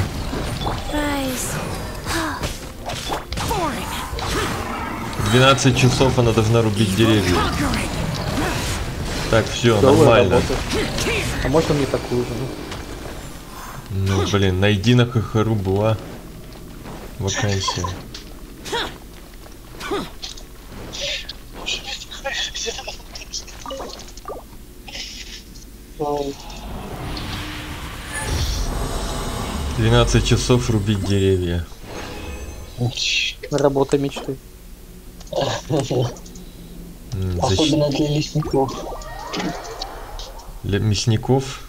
двенадцать часов она должна рубить деревья. Так, все, все нормально. А можно мне такую же? Ну, ну блин, найди на Хохору была вакансия. двенадцать часов рубить деревья. Работа мечты. Особенно для лесников. Для мясников?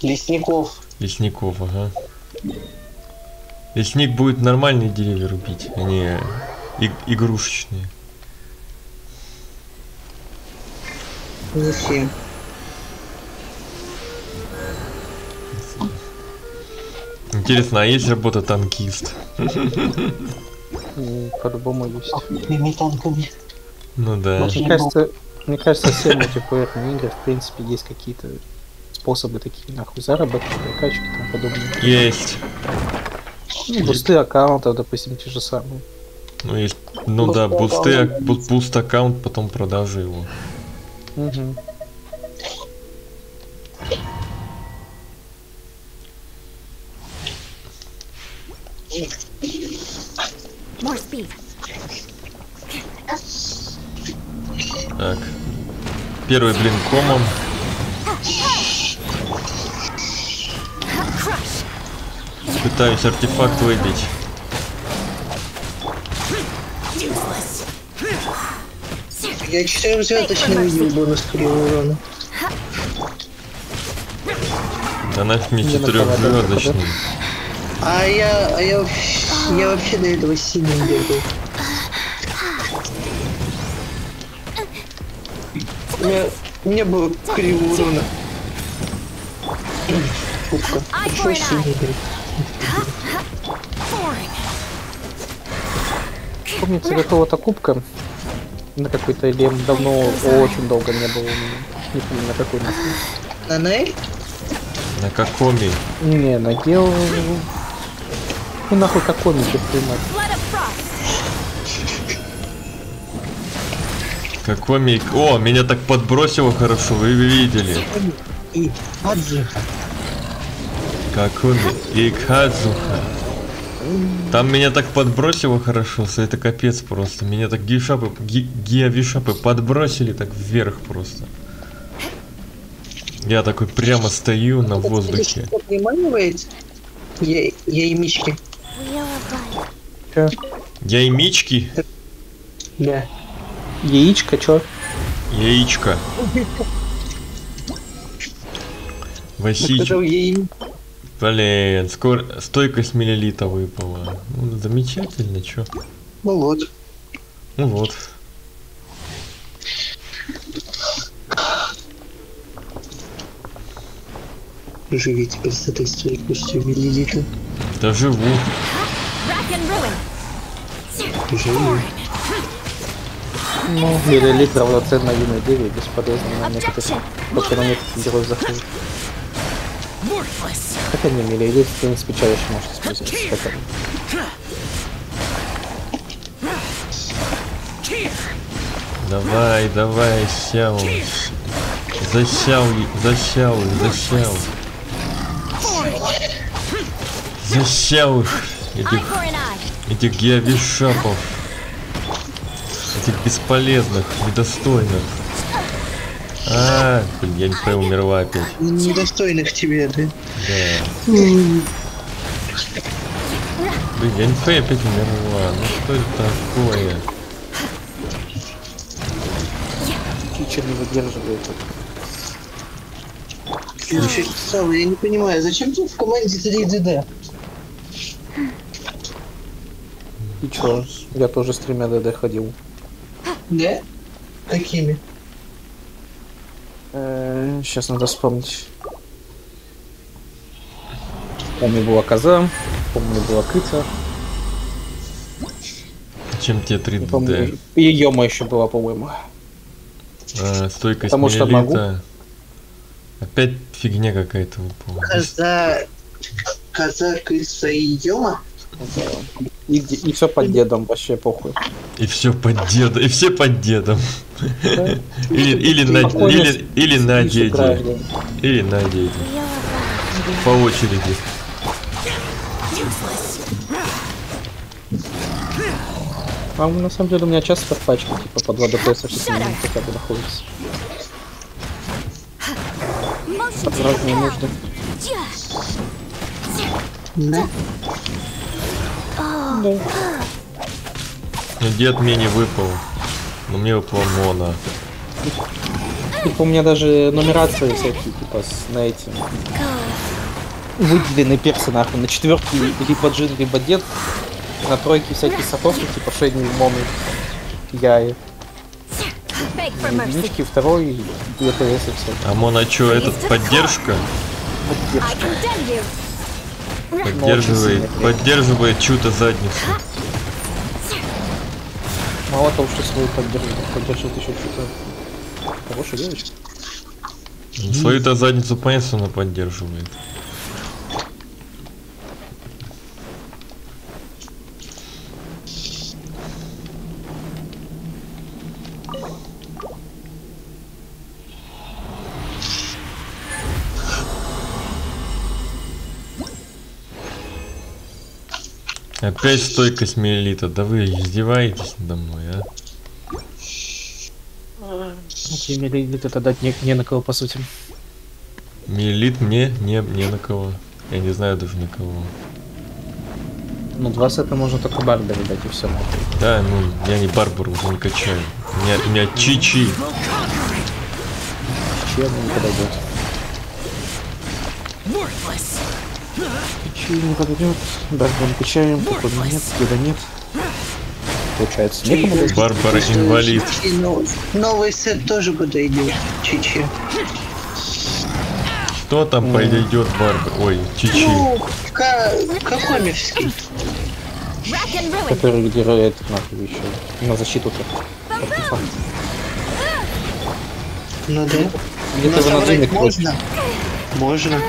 Лесников. Лесников, ага. Лесник будет нормальные деревья рубить, а не игрушечные. Зачем? Интересно, а есть работа танкист? По-любому есть. Ну да. Мне кажется, мне кажется, все мультиплеерные игры, в принципе, есть какие-то способы такие, нахуй, заработки, прокачки и тому подобное. Есть. Ну, бусты аккаунтов, допустим, те же самые. Ну, есть, ну буст, да, бусты, буст, буст аккаунт, потом продажи его. Угу. Так. Первый блин комом. Пытаюсь артефакт выбить. Я четырем звездочным видел бонус к урона. Да нафиг мне четырехзвездочный. А я, а я, я вообще до этого сильно не был. У меня, у меня было криво урона. Шутка. Что сильный был? Помнится, готова-то кубка. На какой-то лем давно, очень долго не было у меня. Не помню, на какой на. На Нель? На Какоми. Не, на Гео. Ну нахуй Какоми, что принимать. Какоми. О, меня так подбросило хорошо, вы видели. И Адзуха. Какоми и Кадзуха. Там меня так подбросило хорошо, это капец просто. Меня так гишапы, геовишапы подбросили так вверх просто. Я такой прямо стою на воздухе. Я, я и мички. Я и мички? Да. Яичко, чё? Яичко. Васич. Блин, скоро стойкость миллилита выпала. Ну, замечательно, чё? Ну вот. Ну вот. Живите без этой стойкостью миллилита. Да живу. Живу. Ну, миллилит равноценно один и девять, бесполезно на некоторых, только на некоторых делах заходит. Хотя не миллилит, в принципе, человек может использовать. Хотя... Давай, давай, сяу. Засяу, засяу, засяу. Засяу этих, этих геовишапов. Этих бесполезных, недостойных. А, блин, я не понял, умерла опять. Недостойных тебе, да? Да. Mm. Блин, я не понял, опять умерла. Ну что это такое? Кичер не выдерживает. Слушай, Сава, я не понимаю, зачем тут в команде три дэ дэ? И чё? Я тоже с тремя дэ дэ ходил. Да? Какими? Сейчас надо вспомнить. Помню, была коза, помню, была кыца. Чем тебе три дэ дэ? И Йома еще была, по-моему. А, стойкость потому что могу. Опять фигня какая-то выпала. Коза, коза, кыца и Йома? Да. И, и все под дедом, вообще похуй. И все под дедом, и все под дедом. Или на деде. Или на деде. По очереди. А на самом деле у меня часто пачка типа по два ДПС хотя бы находится. Под разные нужды. Да. Да. Ну, дед мне не выпал, но мне выпала моно. Типа у меня даже нумерации всякие, типа, знаете, выделены персы нахуй, на четверке либо джин, либо дед, на тройке всякие сапожки, типа шейные моны, я и единички, второй и ДТС и все. А моно чё, этот поддержка? Поддержка. Поддерживает, поддерживает чью-то задницу. Мало того, что свою поддерживает, поддерживает еще что-то. Хорошая девочка. Свою-то задницу, понятно, она поддерживает. Опять стойкость миллилита, да вы издеваетесь надо мной, а? Какие миллилиты тогда не, не на кого, по сути? Миллилит мне не, не на кого. Я не знаю даже на кого. Ну, два сета можно только барберу дать и все. Да, ну, я не барбару уже не качаю. У меня, у меня чи-чи. Чи-чи не подойдет. Не подойдет, да, мы качаем, походу нет, деда нет. Получается, некому дать. Барбара инвалид. Новый, новый сет тоже подойдет, Чичи. Что там mm. подойдет, Барбара? Ой, Чичи. Ну, кахомевский. Который героя этот нахуй еще. На защиту-то. Артефакт. Ну да. Где-то вы на денег можно? Можно.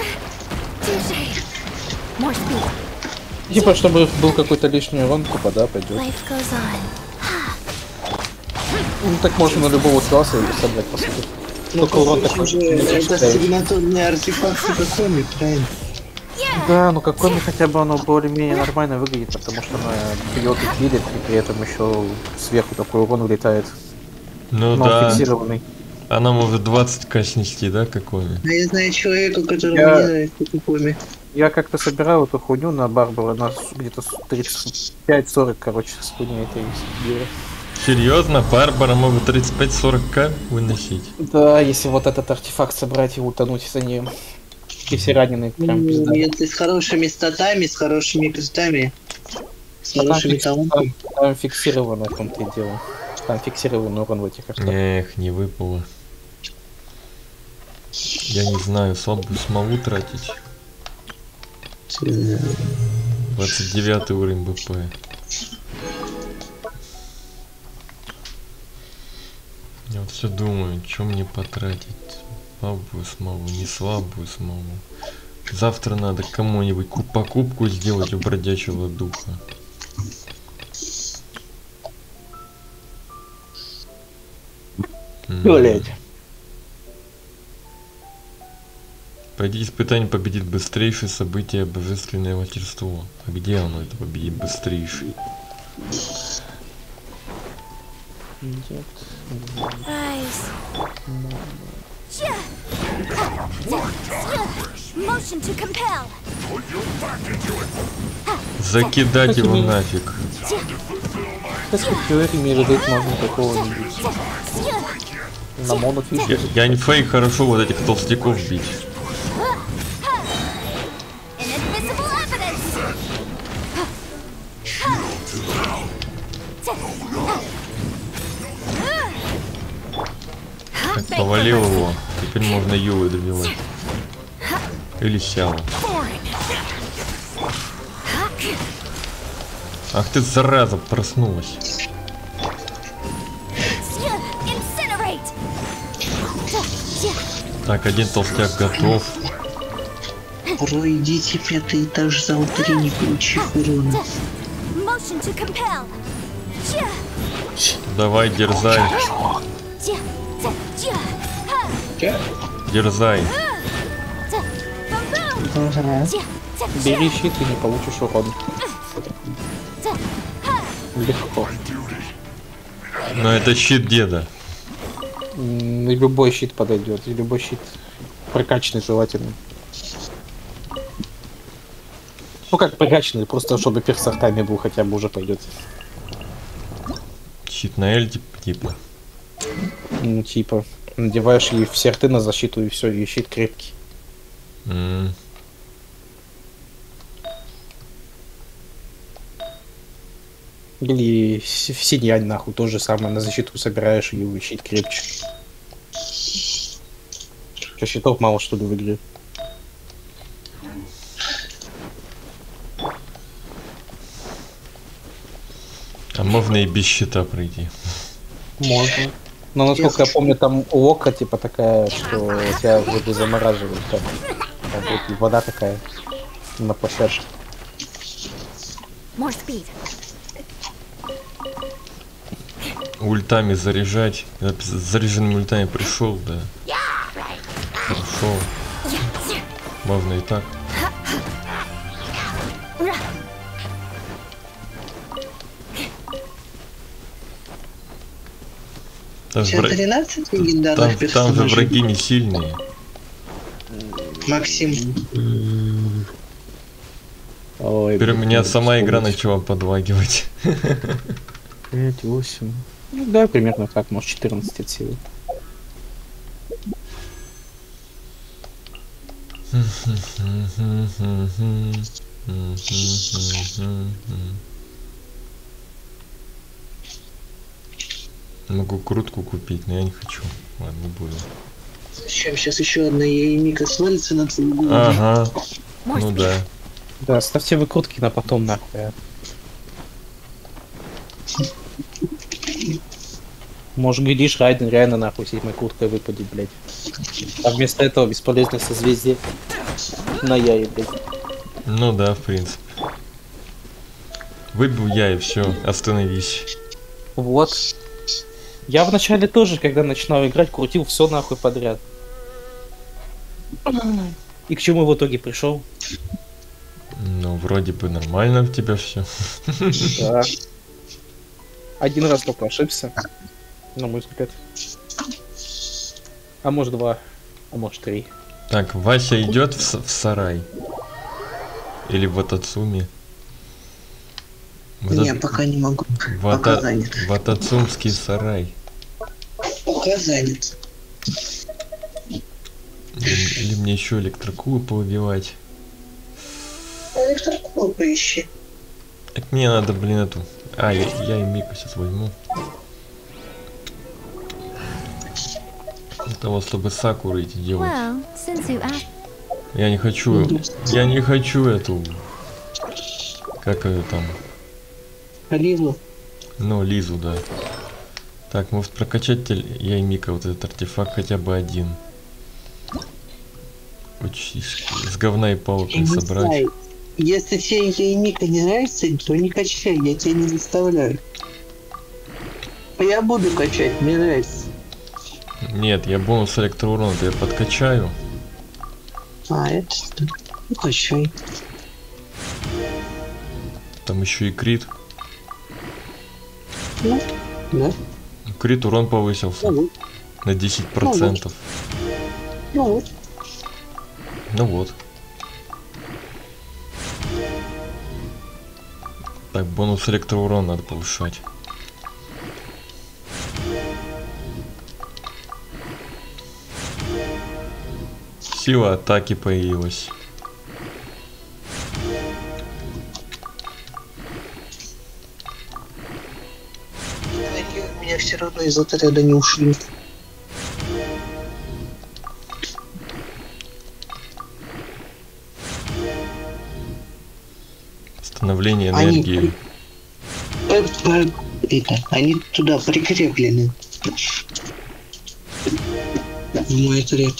Типа, чтобы был какой-то лишний урон, купа, да, пойдет. Ну так можно на любого класса или собрать, по сути. Только урон такой же. Это сигнатурные артефакты какой-нибудь, правильно? Да, ну какой-нибудь хотя бы оно более-менее нормально выглядит, потому что она бьет и хилит, и при этом еще сверху такой урон улетает. Ну но да. Фиксированный. Она может двадцать тысяч снести, да, какой-нибудь? Я знаю человека, который я... не знает какой-нибудь. Я как-то собирал эту хуйню на Барбару, на где-то тридцать пять сорок, короче, с хуйней этой гири. Серьезно? Барбара могут тридцать пять сорок тысяч выносить? Да, если вот этот артефакт собрать и утонуть за ним. И все раненые прям пизда. Если с хорошими статами, с хорошими пиздами, с хорошими талантами. Там фиксировано в том-то и дело. Там фиксирован урон в этих артефактах. Эх, не выпало. Я не знаю, слабую смогу тратить. двадцать девятый уровень БП. Я вот все думаю, что мне потратить. Слабую смолу, не слабую смолу. Завтра надо кому-нибудь покупку сделать у бродячего духа. Блять. Пойди испытание победит быстрейшее событие божественное мастерство. А где оно это победит быстрейший? Закидать его нафиг. Я не фейк хорошо вот этих толстяков бить. Повалил его, теперь можно юлы добивать. Или сяло. Ах ты, зараза, проснулась. Так, один толстяк готов. Пройдите пятый этаж за утренник, получив урона. Давай, дерзай. Дерзай. Бери щит и не получишь урон. Легко. Но это щит деда. Любой щит подойдет, и любой щит прокачанный желательно. Ну как прокачанный, просто чтобы перс артами был хотя бы уже пойдет. Щит на L типа. Ну, типа. Надеваешь и все арты на защиту, и все, и щит крепкий. Mm. Или в синьянь нахуй тоже самое, на защиту собираешь и щит крепче. Что щитов мало что ли в игре. А можно и без щита пройти. Можно. Но насколько я, я помню, там лока типа такая, что тебя вроде замораживают. Там, там вода такая на площадке. Может пить. Ультами заряжать. Я с заряженными ультами пришел, да. Пришел. Можно и так. Там, вра... там, там же враги не сильные. Максим. Ой, теперь у меня сама игра начала подвагивать. пять, восемь. Ну да, примерно так, может четырнадцать от силы. Могу крутку купить, но я не хочу. Ладно, не буду. Зачем? Сейчас еще одна яйника свалится на твою голову. Ага. Ну да. Да, ставьте выкрутки на потом нахуй. Может, глядишь, Райден реально нахуй седьмой курткой выпадет, блядь. А вместо этого бесполезное созвездие на яе, блядь. Ну да, в принципе. Выбил я и все, остановись. Вот. Я вначале тоже, когда начинал играть, крутил все нахуй подряд. И к чему в итоге пришел? Ну, вроде бы нормально у тебя все. Да. Один раз только ошибся. На мой взгляд. А может два, а может три. Так, Вася идет в, в сарай. Или в Атацуми. В не, Атацуми. Пока не могу. В, пока Ата... занят. В Атацумский сарай. Пока занят. Или, или мне еще электрокулы поубивать. Электрокулы поищи. Так мне надо, блин, эту. А, я, я и Мику сейчас возьму. Для того, чтобы сакуры эти делать. Well, я не хочу. Я не хочу эту. Как ее там? Лизу. Ну, Лизу, да. Так, может прокачать я и Мика вот этот артефакт хотя бы один. Учись. С говна и палки собрать. Если тебе я и Мика не нравится, то не качай, я тебя не заставляю. Я буду качать, мне нравится. Нет, я бонус электроурона, я подкачаю. А, это что? Ну, качай. Там еще и крит. Ну, да. Крит урон повысился. Ну, вот. На десять процентов. Ну вот. Ну вот. Так, бонус электроурон надо повышать. Сила атаки появилась. У меня все равно из отряда не ушли. Становление энергии. Они, это, они туда прикреплены. Мой отряд.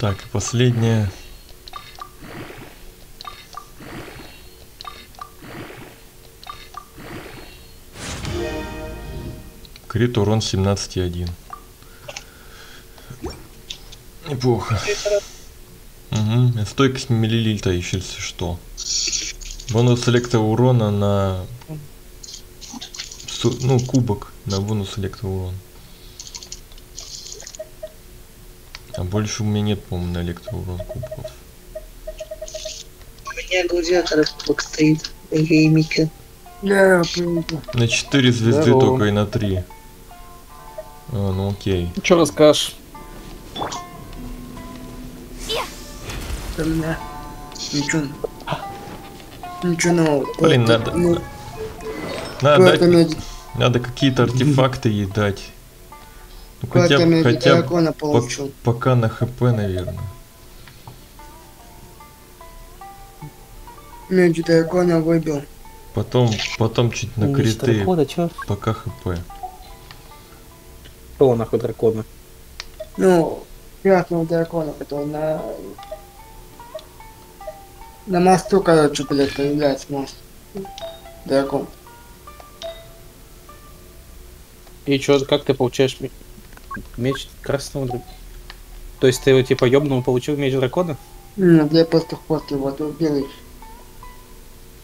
Так, и последнее. Крит урон семнадцать и один. Неплохо. Угу. Стойкость миллилитра еще, если что. Бонус электроурона на... Ну, кубок на бонус электроурона. А больше у меня нет, по-моему, на электроурон кубков. У меня гладиатор кубок стоит. На четыре звезды. Здорово. Только и на три. А, ну окей. Че расскажешь? Да. Ничего. Ничего нового. Блин, надо. Ну... Надо, дать... надо... надо какие-то артефакты ей дать. Ну, хотя бы, хотя бы по пока на хп, наверное. Меди дракона выбил. Потом, потом чуть на криты. Пока хп. Кто нахуй дракона? Ну, пятного дракона, который на... На мосту, короче, блядь, появляется мост. Дракон. И чё, как ты получаешь меч красного дракона? То есть ты его типа ёбнул, получил меч дракона? Ну, я просто хвост его отрубил.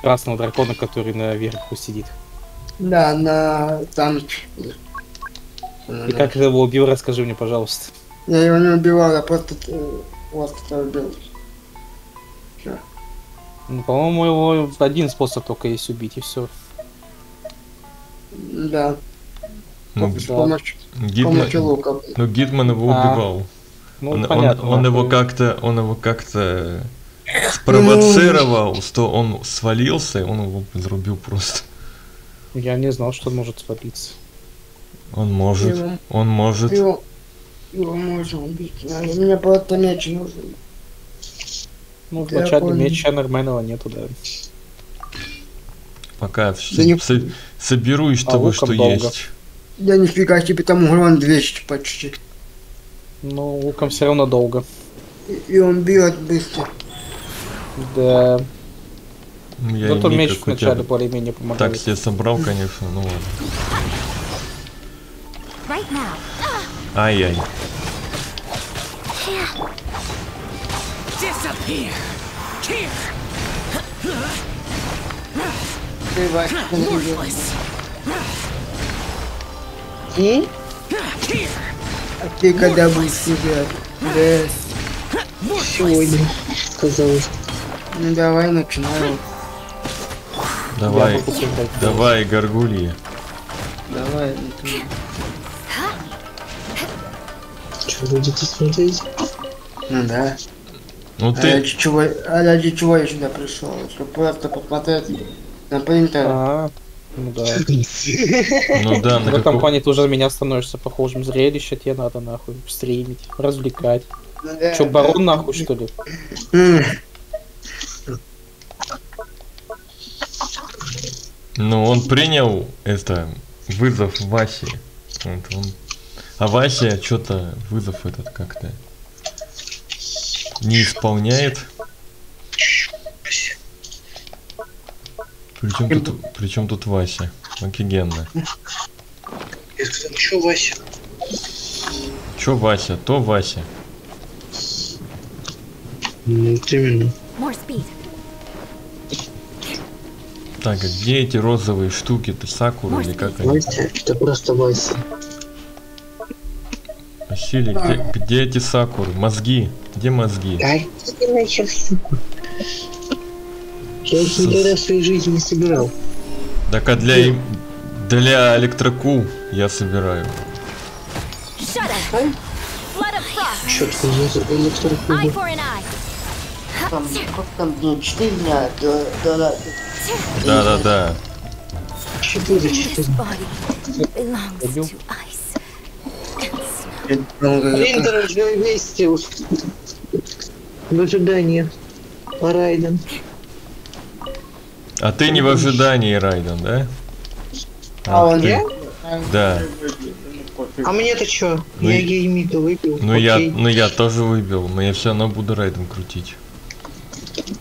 Красного дракона, который наверху сидит. Да, на... там... И как ты его убил, расскажи мне, пожалуйста. Я его не убивал, я просто хвост отрубил. Ну, по-моему, его один способ только есть убить, и все. Да. Ну, с помощью, Гидман... с помощью лука. Ну, Гидман его убивал. А... Ну, он, понятно, он, он, да, его ты... как-то, он его как-то спровоцировал, что он свалился, и он его подрубил просто. Я не знал, что он может свалиться. Он может, его... он может. Его, его можно убить, но мне просто меч нужен. Ну, в начале меча нормального нету, да. Пока да не... соберу из а того, что долго. Есть. Да нифига себе, там урон двести почти. Ну, луком все равно долго. И, и он бьет быстро. Да. Я ну, то меч вначале тебя... более-менее помогает. Так себе собрал, конечно, ну ладно. Ай-яй. И? А ты когда бы себя? Да. Сегодня, казалось. Ну давай начинаем. Давай, давай, горгульи. Давай. Что будете смотреть? Ну да. Ну а ты... ради чего, ради чего я сюда пришел? Чтобы просто посмотреть на принтер. А, ну да. Ну да, на компании ты уже меня становишься похожим. Зрелище тебе надо нахуй стримить, развлекать. Че, барон нахуй что ли? Ну он принял это вызов Васи. А Вася что-то вызов этот как-то не исполняет. Причем тут, причем тут Вася? Офигенно. Я сказал, чё Вася? Чё Вася? То Вася. Ну, именно. Так, а где эти розовые штуки? Ты Сакура или как они? Вася, это просто Вася. Василий, где, где эти Сакуры? Мозги. Где мозги? Да, я их никогда в своей жизни не собирал. Так а для, для электроку я собираю. Черт, я забыл электроку. Там, там было четыре дня до... Да-да-да. четыре, четыре. Принтер уже вместе в ожидании. Райден. А ты не в ожидании, Райден, да? А, а он ты... я? Да. А мне-то что? Ну я и... геймиду выбил. Ну я, ну я тоже выбил, но я все равно буду райдом крутить.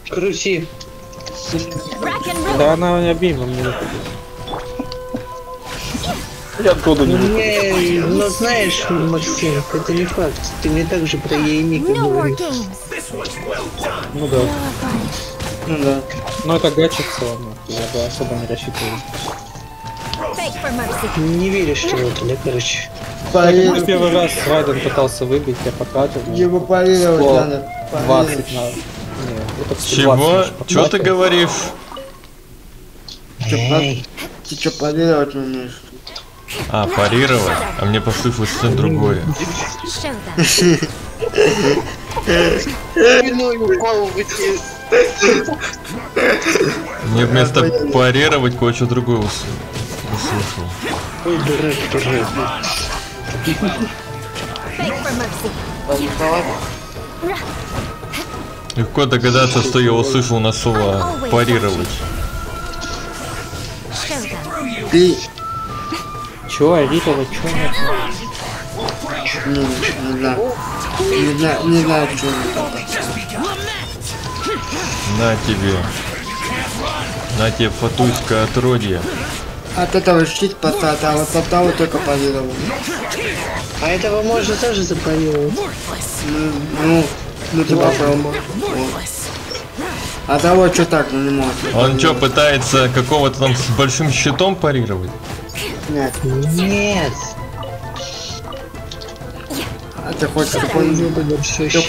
Крути. Да она не обидела мне. Я оттуда не буду. Ну знаешь, Максим, это не факт. Ты мне так же про геймик говоришь. Ну да. Ну да. Но это гача в целом. Я бы особо не рассчитывал. Не веришь чего-то, да, короче. Поверил. Я первый раз Райден пытался выбить, я покатил. Его поверил, надо. двадцать надо. Чего? Чего ты говоришь? Ты что, парировать умеешь? А, парировать? А мне послышалось что-то другое. Мне вместо парировать кое-что другое услышал. Ой, дурак, дурак. Легко догадаться, что я услышал на слово парировать. Ты... Чё, Аритова, чё? Не, не знаю. Не знаю, не знаю, чё. На тебе. На тебе, фатуйское отродье. От этого щит поставил, от этого только парировал. А этого можно тоже запарировать. Ну, ну... Ну ты попробуй. А того что так, ну не может. Он что, пытается какого-то там с большим щитом парировать? Нет. Нет. А ты хочешь, чтобы он не был большой щит?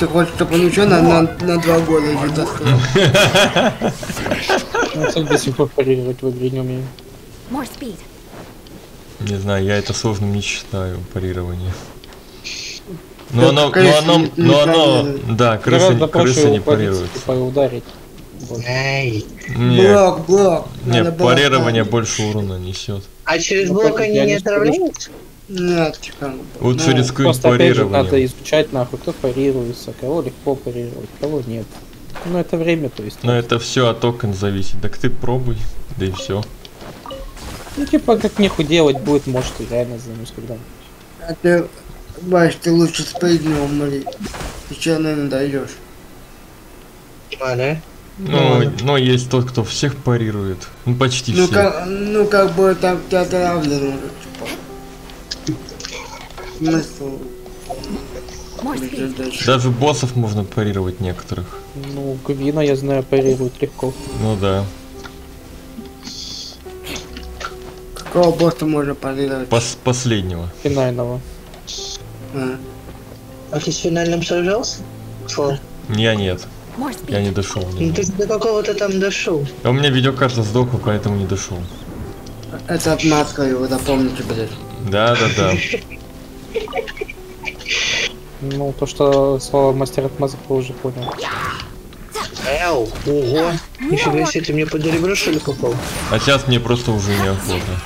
Ты хочешь, чтобы он еще на два года не доставил? Он до сих пор парировать в игре не умеет. Не знаю, я это сложным не считаю, парирование. Но оно, но оно, но оно, да, крыса, крыса не парируется. Ударить. Блок, блок. Нет, парирование больше урона несет. А через блок они не отравляются? Нет, лучше рискуют парирование. Надо изучать нахуй, кто парируется, кого легко парировать, кого нет. Ну это время, то есть. Но это все от окон зависит. Так ты пробуй, да и все. Ну типа как нехуй делать будет, может и реально займусь когда-нибудь. Баш, ты лучше спейд не умри. Ты че, наверное, дойдешь. А, да? Ну, ну, но есть тот, кто всех парирует. Ну, почти ну, все. Как, ну, как бы там ты отравлен уже, типа. Смысл. Даже боссов можно парировать некоторых. Ну, Гвина, я знаю, парирует легко. Ну, да. Какого босса можно парировать? Пос последнего. Финального. А. а ты с финальным сражался? Фу. Я нет. Я не дошел. Ну ты до какого-то там дошел. А у меня видеокарта сдохла, поэтому не дошел. Это от маска его, запомните, блядь. Да, да, да. Ну то, что слово мастер от мозга уже понял. Эу, ого. Нифига себе, ты мне под ребро что ли попал? А сейчас мне просто уже неохота.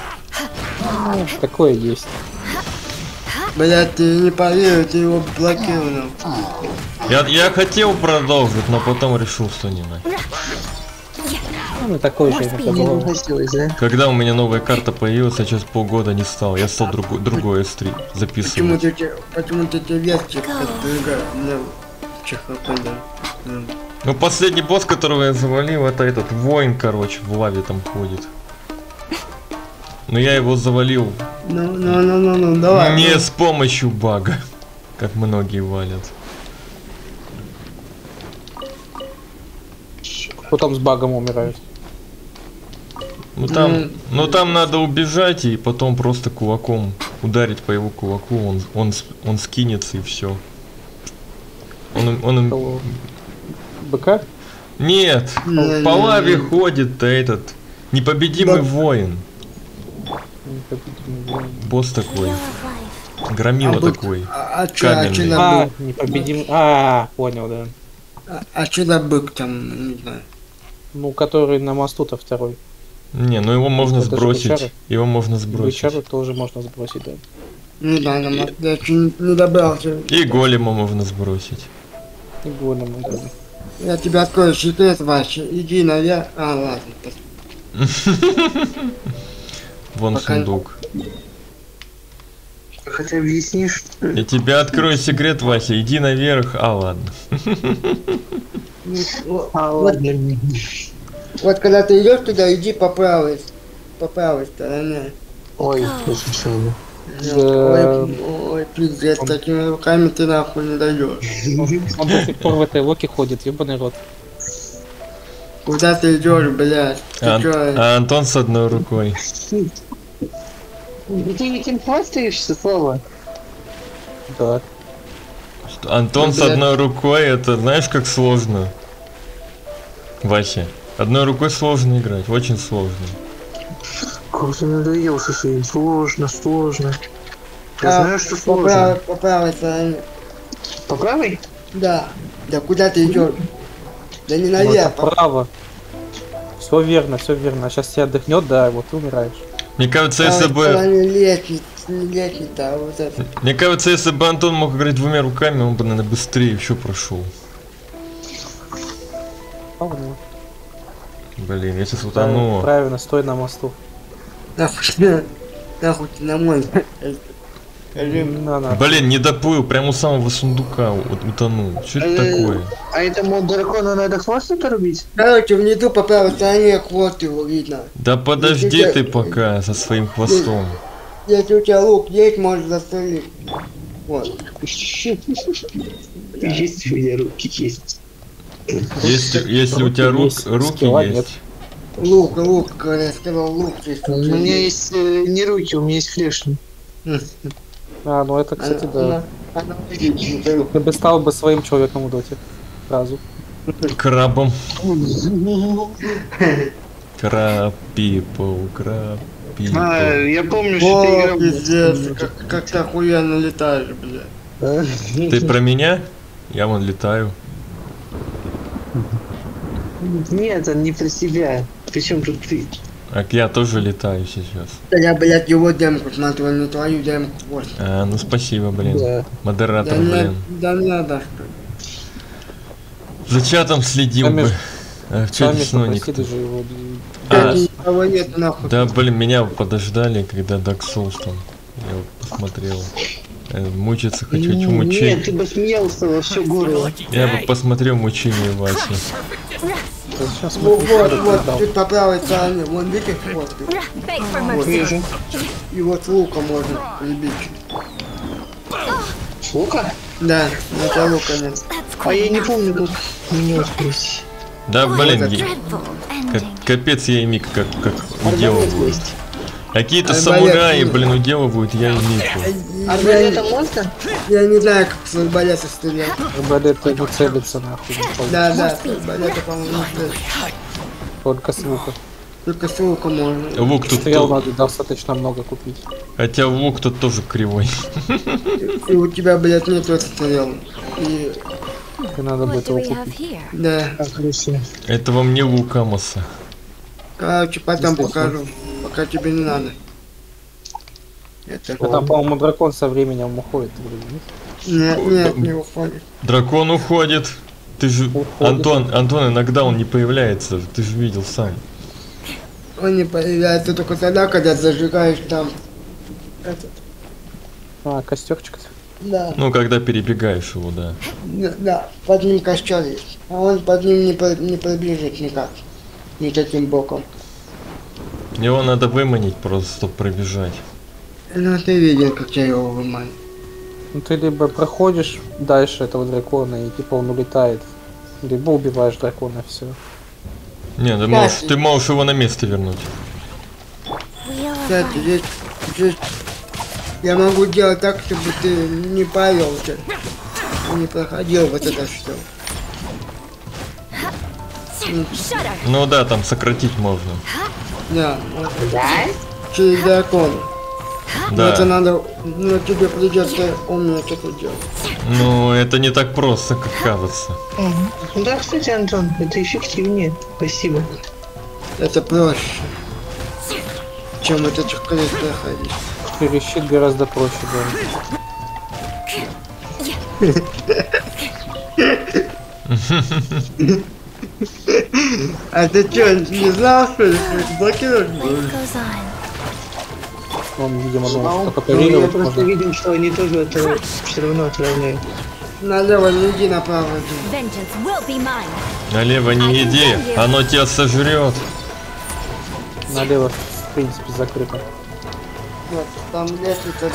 Такое есть. Блять, ты не поверил, ты его блокировал. Я, я хотел продолжить, но потом решил, что не надо. Ну, такой же, как когда у меня новая карта появилась, я сейчас полгода не стал. Я стал друг, другой эс три записывать. Почему ты тебе легче подвигал? Ну, последний босс, которого я завалил, это этот воин, короче, в лаве там ходит. Но я его завалил. Ну, ну, ну, ну, ну, давай. Не ну. С помощью бага, как многие валят. Кто там с багом умирает? Ну там, mm. ну там надо убежать и потом просто кулаком ударить по его кулаку, он, он, он скинется и все. Он, он, он... Быка? Нет, mm. по лаве ходит-то этот непобедимый Б... воин. Босс такой. Громила а такой. А, каменный. А, а, непобедим... а, понял, да. А, а что за бык там, не знаю. Ну, который на мосту-то второй. Не, ну его можно это сбросить. Его можно сбросить. Бычара тоже можно сбросить, да. Ну да, на мосту. Я не добрался. И голема можно сбросить. И голема, да. Я тебя открою секрет, Вася. Иди наверх. А, ладно. Вон пока... сундук. хотя объяснишь. Я тебе открою секрет, Вася, иди наверх. А ладно. А ладно. Вот когда ты идешь туда, иди по правой, по правой стороне. Ой, случайно. Ой, пиздец, такими руками ты нахуй не даешь. Он до сих пор в этой локе ходит, ебаный рот. Куда ты идешь, блядь? Ан а Антон с одной рукой. Ты не кинфастаешься, Слава? Да. Антон с одной рукой, это знаешь как сложно? Вася, одной рукой сложно играть, очень сложно. Как ты надоел со своим, сложно, сложно. Ты знаешь, что сложно? По правой стороне. По правой? Да. Да куда ты идешь? Да не наверх. Право. Все верно, все верно. Сейчас тебя отдохнет, да, вот ты умираешь. Мне кажется, если бы... Мне кажется, если бы Антон мог играть двумя руками, он бы, наверное, быстрее еще прошел. Блин, я сейчас утону. Правильно, стой на мосту. Нахуй, нахуй ты на мой. Блин, не доплыл, прямо у самого сундука утонул. Что это такое? А этому дракону надо хвост отрубить? Короче, внизу по правой стороне хвост его видно. Да подожди ты пока со своим хвостом. Если у тебя лук есть, можешь застрелить. Вот. Есть у меня руки, есть. Если у тебя руки есть. Лук, лук, я сказал, лук есть. У меня есть не руки, у меня есть клешни. А, ну это, кстати, да. Ты бы стал бы своим человеком в доте. Сразу. Крабом. Краб, пипл, краб. А, я помню, что ты играл... пиздец, как, как ты охуенно летаешь, бля. Ты про меня? Я вон летаю. Нет, он не про себя. Причем тут ты? Так я тоже летаю сейчас. Да я, блядь, его демку смотрю, на твою демку. Вот. А, ну спасибо, блин. Да. Модератор, да, блин. Да надо. За чатом следил бы. А, что лесно никто? Его... А, а, нет, да, блин, меня подождали, когда Даксол там. Я вот посмотрел. Мучиться хочу, хочу мучить. Нет, ты бы смеялся во все горло. Я бы посмотрел мучение Васи. Сейчас ну, вот, вот, чуть по правой стороне. Вон, видите, хвост. Вот, вижу. И вот лука можно прибить. Лука? Да, это лука нет. А я не помню, как меня спросить. Да, блин, я... капец, я и Мика как, как уделываю. Какие-то самураи, блин, уделывают, я и Мику. Арбалет это монстр? Я не знаю, как с арбалета стрелять. Арбалет не целится, нахуй. Да, да, арбалета, по-моему, не целится. Только с лука. Только с лука можно. Лук тут стрел надо достаточно много купить. Хотя лук тут тоже кривой. И у тебя, блядь, нет вот стрел. И... надо будет его купить. Да. Это во мне лукамаса. Короче, потом покажу, пока тебе не надо. Это... там, по-моему, дракон со временем уходит. Нет, нет, не уходит. Дракон уходит. Ты же, Антон, Антон, иногда он не появляется. Ты же видел сам. Он не появляется только тогда, когда зажигаешь там. Этот. А, костерчик. Да. Ну, когда перебегаешь его, да. Да, да, под ним костер есть. А он под ним не, по, не пробежит никак. Никаким боком. Его надо выманить просто, чтобы пробежать. Ну, ты видел, как я его выманил. Ну, ты либо проходишь дальше этого дракона, и типа он улетает. Либо убиваешь дракона, все. Не, ты можешь, ты можешь его на место вернуть. Кстати, здесь... здесь... я могу делать так, чтобы ты не повелся, не проходил вот это все. Ну да, там сократить можно. Да. Вот. Через дракон. Да. Но это надо, ну тебе придется умно что-то делать. Ну это не так просто, как кажется. Да, кстати, Антон, это эффективнее. Спасибо. Это проще, чем это чекалет проходить. Перещит гораздо проще, да. А ты что, не знал, что ли? Блокируешь? что мы видим одного, что ну, мы просто можно... видим, что они тоже это все равно отравляют. Налево не иди, направо иди. Налево не иди, оно тебя сожрет. Налево, в принципе, закрыто. Нет, там лестница, да,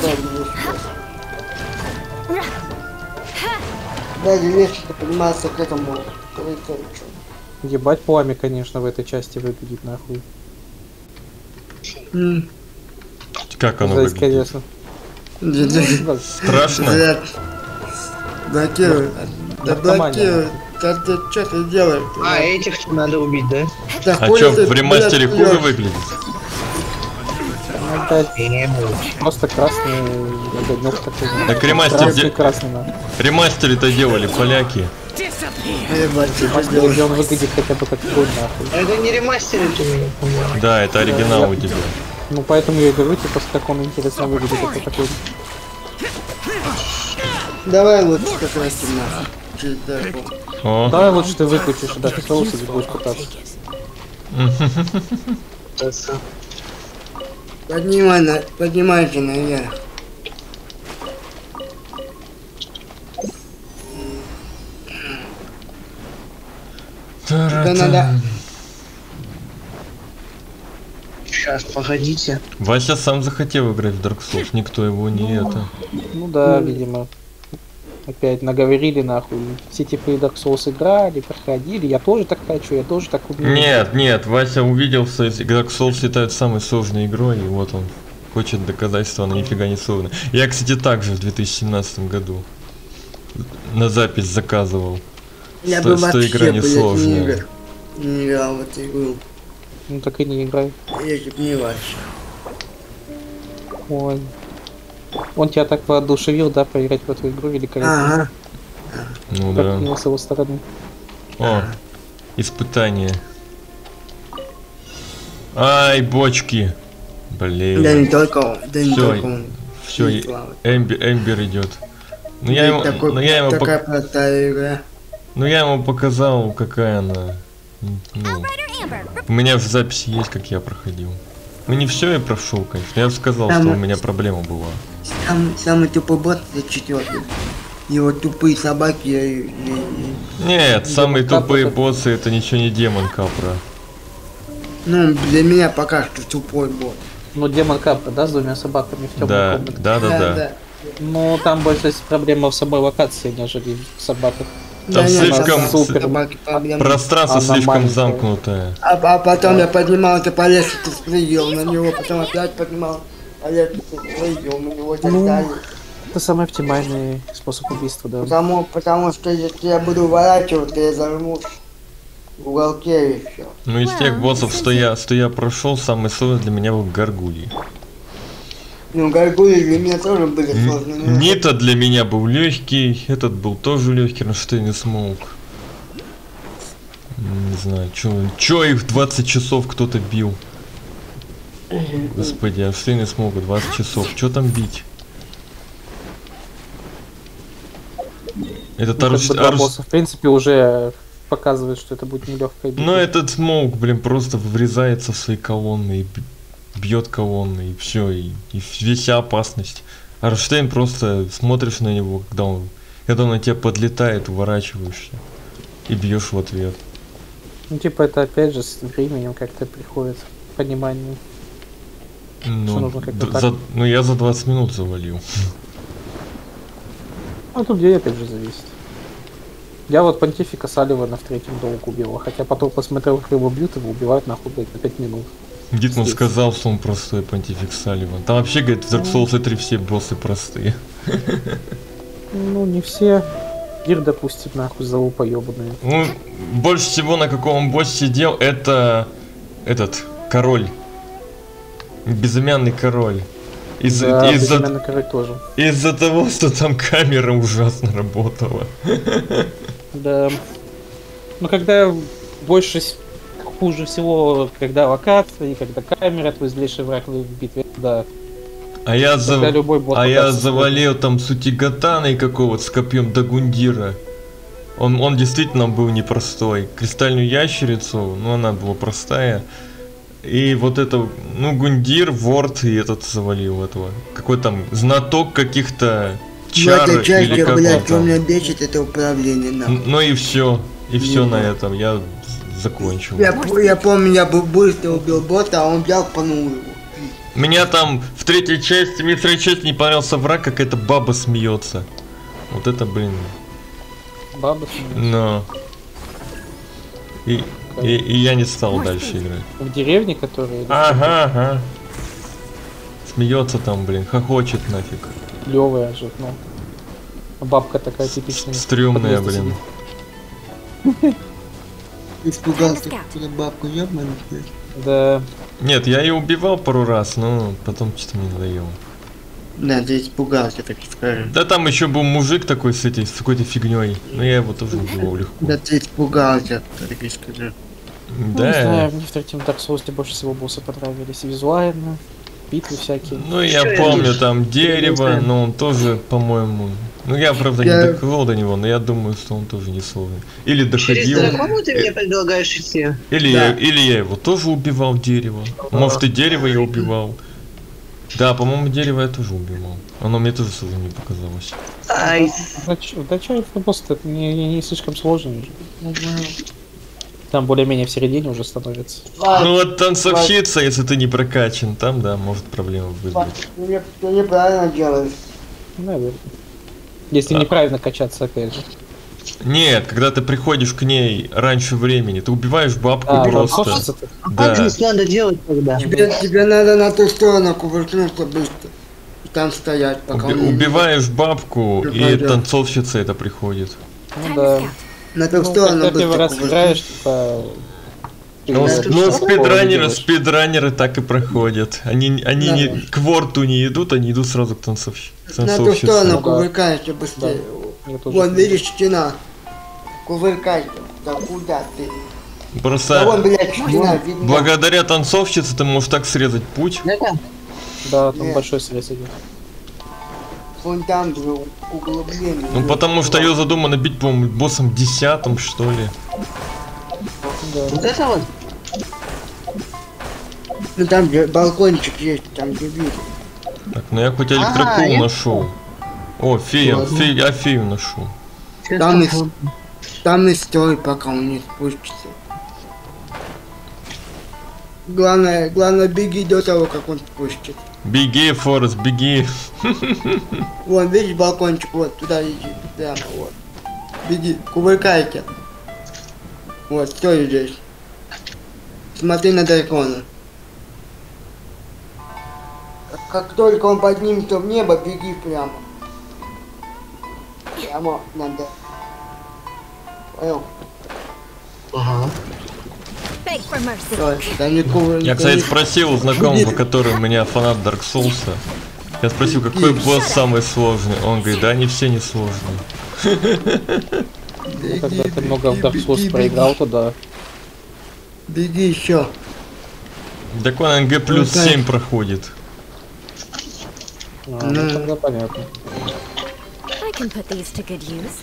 да, лестница поднимается к этому. Ебать, пламя, конечно, в этой части выглядит нахуй. Mm. Как оно Жесть, выглядит? Конечно. Страшно? Да, Кирилл, да, да, Кирилл, да, да, что ты делаешь? А, этих надо убить, да? А что, в ремастере хуже выглядит? Просто красный огонек такой. Так ремастер-то делали поляки. Ремастер он выглядит хотя бы как конь нахуй. Это не ремастер, это не... Да, это оригинал у тебя. Ну поэтому я и говорю, типа, как он интересно выглядит, это такой. Давай лучше как раз темно. Давай лучше ты выключишь, да, ты соусы будешь пытаться. Поднимай, на, поднимайте наверх. Это надо. Сейчас, погодите. Вася сам захотел играть в Dark Souls, никто его не это. Ну да, видимо. Опять наговорили нахуй. Все типа и Dark Souls играли, проходили. Я тоже так хочу, я тоже так убью. Нет, нет, Вася увидел, что Dark Souls считает самой сложной игрой, и вот он хочет доказать, что она нифига не сложная. Я, кстати, также в две тысячи семнадцатом году на запись заказывал, я что, что игра не сложная. Не играл в эту игру. Ну так и не играй. Я типа не Вася. Ой. Он тебя так воодушевил, да, поиграть в эту игру великолепно. Ага. Ну да. Как с его стороны. О, испытание. Ай, бочки. Блин. Да не только, да не только он. Все, Эмбер идет. Ну я ему показал. Ну я ему показал, какая она. Ну, у меня в записи есть, как я проходил. Ну не все я прошел, конечно. Я бы сказал, самый, что у меня проблема была. Самый, самый тупой бот это четвертый. Его тупые собаки. Я, я, я... Нет, демон самые капра, тупые как... боссы это ничего не демон капра. Ну для меня пока что тупой бот. Ну демон капра, да, с двумя собаками в темной да, комнате. Да, да, да, да, да. Ну там больше проблема в самой локации, нежели в собаках. Там да слишком нет, супер. С... пространство Она слишком маленькая. Замкнутое. А, а потом да. я поднимал это по лестнице, спрыгивал на него, потом опять поднимал по лестнице, спрыгивал на него, так ну, далее. Это самый оптимальный способ убийства, да. Потому, потому что если я буду уворачиваться, я зажмусь в уголке и все. Ну из тех боссов, что я, что я прошел, самый сложный для меня был Гаргульи. Ну, Гаргульи для меня тоже были сложными. Нита для меня был легкий, этот был тоже легкий, но что я не смог. Не знаю, чё, чё их двадцать часов кто-то бил. Господи, а что я не смог, двадцать часов, чё там бить? Этот ну, оружие... Арш... Арш... В принципе, уже показывает, что это будет нелегкая битва. Но этот смог, блин, просто врезается в свои колонны и... бьет колонны и все, и, и вся опасность. Арштейн просто смотришь на него, когда он, когда он на тебя подлетает, уворачиваешься и бьешь в ответ. Ну типа это опять же с временем как-то приходит понимание. Ну, нужно как-то за, ну я за двадцать минут завалил. А тут где опять же зависит. Я вот Понтифика Салливана в третьем долг убил, хотя потом посмотрел, как его бьют, его убивают нахуй блядь, на пять минут. Гитман сказал, что он простой Понтифик Салливан. Там вообще, говорит, в Dark Souls три все боссы простые. Ну, не все. Гир, допустим, нахуй залупа ебаные. Ну, больше всего на каком он боссе сидел, это... этот, король. Безымянный король. Из, да, из безымянный король тоже. Из-за того, что там камера ужасно работала. Да. Ну, когда больше... Хуже всего, когда локация, и когда камера, твой злейший враг в битве, да. А я, зав... а я завалил там Сутигатаной какого-то с копьем Дагундира. Он, он действительно был непростой. Кристальную ящерицу, но она была простая. И вот это, ну, Гундир, Ворд и этот завалил этого. Какой там знаток каких-то чар или какого-то. Ну, это чар, блядь, кто меня бесит, это управление нам. Ну и все, и все на этом, я закончил. Я, я помню, я бы быстро убил бота, а он взял панул его. Меня там в третьей части, мне в третьей части не понравился враг, какая-то баба смеется. Вот это, блин. Баба смеется. Но. И... И, и я не стал Может, дальше играть. В деревне, которая... Ага, ага. Смеется там, блин, хохочет нафиг. Левая же, ну. Бабка такая типичная. Стрёмная, блин. Испугался, когда бабку ёбнули. Да. Нет, я ее убивал пару раз, но потом что-то мне надоело. Да, ты испугался, так скажем. Да там еще был мужик такой с этой, с какой-то фигней. Но я его тоже убивал легко. Да ты испугался, так скажем. Да. Ну, не знаю, мне в третьем Dark Souls больше всего боссы понравились. Визуально, битвы всякие. Ну я помню, там дерево, но он тоже, по-моему... Ну я, правда, я... не доходил до него, но я думаю, что он тоже не сложный. Или доходил... Через дракону ты мне предлагаешь идти? Или, да. я, или я его тоже убивал, дерево. А. Может и дерево я убивал. Да, по-моему, дерево я тоже убивал. Оно мне тоже сложно не показалось. Ай. Да, да чё, это просто не, не слишком сложно. Там более-менее в середине уже становится. Ладно, ну вот танцовщица, если ты не прокачан, там, да, может проблема вызвать. Ты неправильно делаешь. Наверное. Если а. неправильно качаться, опять же. Нет, когда ты приходишь к ней раньше времени, ты убиваешь бабку а, просто. Хочется, а да. Как здесь надо делать тогда? Тебе, тебе надо на ту сторону кувыркнуться быстро. И там стоять, пока Уби он... Убиваешь бабку, ты и пойдет. Танцовщица это приходит. Ну да. На ту сторону ну, быстро раз играешь, типа... Ну, ну спидранеры, спидранеры так и проходят. Они, они да, не, да. к ворту не идут, они идут сразу к танцовщице. На ту сторону кувыркаешься быстрее. Да. Вон, видишь, стена. Кувыркайся. Да куда ты? Просто... Да вон, блядь, стена, видно. Благодаря танцовщице ты можешь так срезать путь. Это? Да, там Нет. большой срез идет. Вон там же углубление. Ну, потому что ее задумано бить, по-моему, боссом десятым, что ли. Да. Вот это вот? Ну, там где балкончик есть, там где видно. Так, ну я хоть электрокул нашел. О, фея, фея, я фею ношу. Там и, там и стой, пока он не спустится. Главное, главное, беги до того, как он спустит. Беги, Форест, беги. Вон, видишь, балкончик, вот, туда иди, прямо, вот. Беги, кувыркайся. Вот, стой здесь. Смотри на дракона. Как только он поднимется в небо, беги прямо. Прямо надо. Понял? Ага. Я, кстати, спросил у знакомого, который у меня фанат Dark Souls'а. Я спросил, какой босс самый сложный. Он говорит, да они все не сложные. Когда ты много в Dark Souls проиграл, то да. Беги еще. Так он эн джи плюс семь проходит. Ну тогда понятно.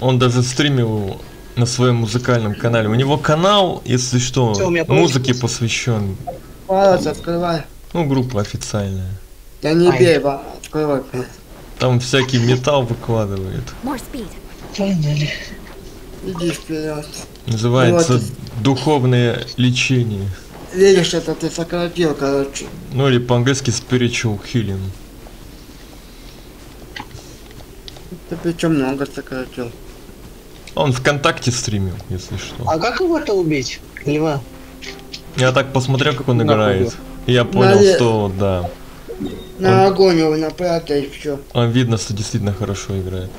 Он даже стримил на своем музыкальном канале. У него канал, если что, музыке посвящен. Палец, открывай. Ну, группа официальная. Да не бей, открывай. Там всякий металл выкладывает. Иди вперед. Называется духовное лечение. Видишь, это ты сократил, короче. Ну или по-английски spiritual healing. Ты причем много сократил. Он ВКонтакте стримил, если что. А как его-то убить? Льва. Я так посмотрел, как он играет. И я понял, на... что да. На он... огонь его направьте и все. Он видно, что действительно хорошо играет.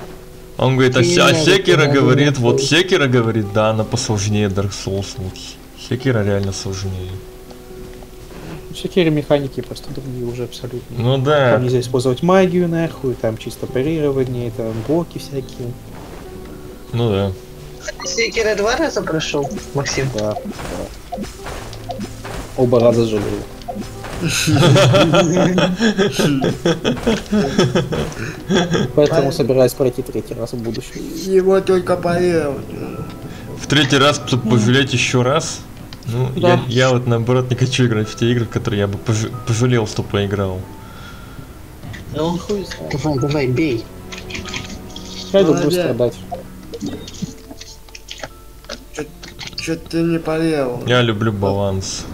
Он говорит, а, а Секира говорит, вот Секира говорит, да, она посложнее Dark Souls. Вот Секира реально сложнее. Секири механики просто другие уже абсолютно. Ну да. Там нельзя использовать магию нахуй, там чисто парирование, там блоки всякие. Ну да. Секира два раза прошел, Максим? Да, да. Оба раза жил. Поэтому собираюсь пройти третий раз в будущем. Его только парировать. В третий раз пожалеть еще раз? Ну, да. я, я вот наоборот не хочу играть в те игры, в которые я бы пож пожалел, что поиграл. Ну, хуй знает. Давай, давай, бей. Я иду быстро дать. Чё-то ты не парировал. Я люблю баланс.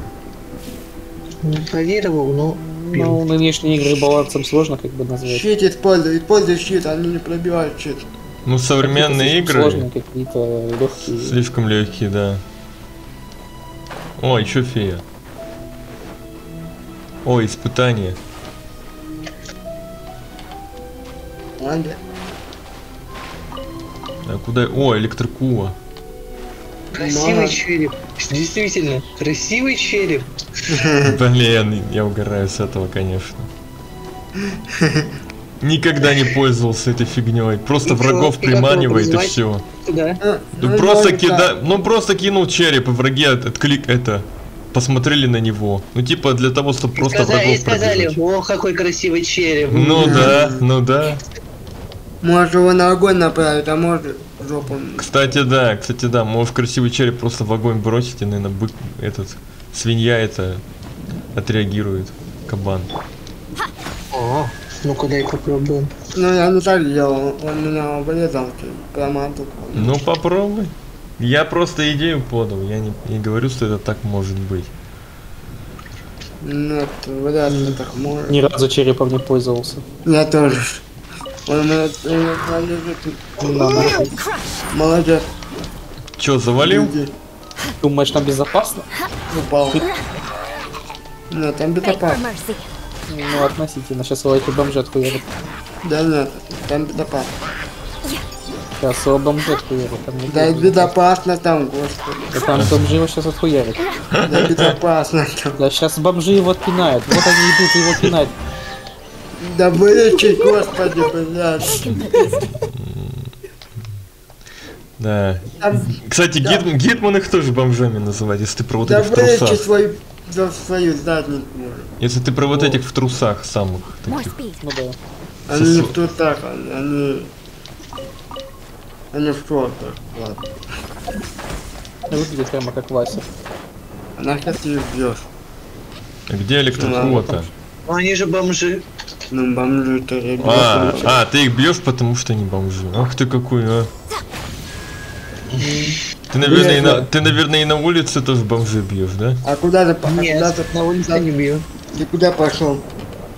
Не парировал, но... Ну, нынешние игры балансом сложно как бы назвать. Щит использует, использует щит, они не пробивают щит. Ну, современные игры... Сложные какие-то, легкие. Слишком легкие, да. О, еще фея. О, испытание. Ладно. А куда... О, электрокула. Красивый череп. Действительно, красивый череп. Блин, я угораю с этого, конечно. Никогда не пользовался этой фигней. Просто врагов приманивает и все. Ну просто кинул череп, и враги отклик это. Посмотрели на него. Ну типа для того, чтобы просто врагов пробивать. О, какой красивый череп. Ну да, ну да. Может его на огонь направить, а может жопу. Кстати, да, кстати, да, может красивый череп просто в огонь бросить, и, наверное, бык этот свинья это отреагирует. Кабан. О, ну-ка дай попробуем. Ну я не так делал, он меня обрезал, прямо оттуда. Ну попробуй. Я просто идею подал, я не, не говорю, что это так может быть. Нет, вряд ли так может. Ни разу черепом не пользовался. Я тоже. Он меня, он меня, он меня, молодец. Чё, завалил? Думаешь, там безопасно? Упал. Ну, там безопасно. Ну, относительно. Сейчас лайки бомжи отхуярят. Да, нет, там безопасно. Сейчас его бомжи отхуярят. Да, безопасно там, господи. Да там бомжи его сейчас отхуярят. Да, безопасно там. Да, сейчас бомжи его отпинают. Вот они идут его пинать. Да вылечить, господи, блядь. Да. Кстати, да. Гит, Гитман их тоже бомжами называть, если ты про вот да этих в трусах. Свой, да, свою задницу. Если ты про вот этих в трусах самых. Таких. Ну, да. Они не в трусах, они... Они в шортах, ладно. Выглядит прямо как Вася. Она сейчас ее бьет. А где электрокула-то? Ну они же бомжи. Ну бомжи то ребята. А, а, ты их бьешь, потому что они бомжи. Ах ты какой, а. Ты, наверное, на, ты, наверное, и на улице тоже бомжи бьешь, да? А куда ты пошел? Нет, а куда ты, на улице да, не бью. Ты куда пошел?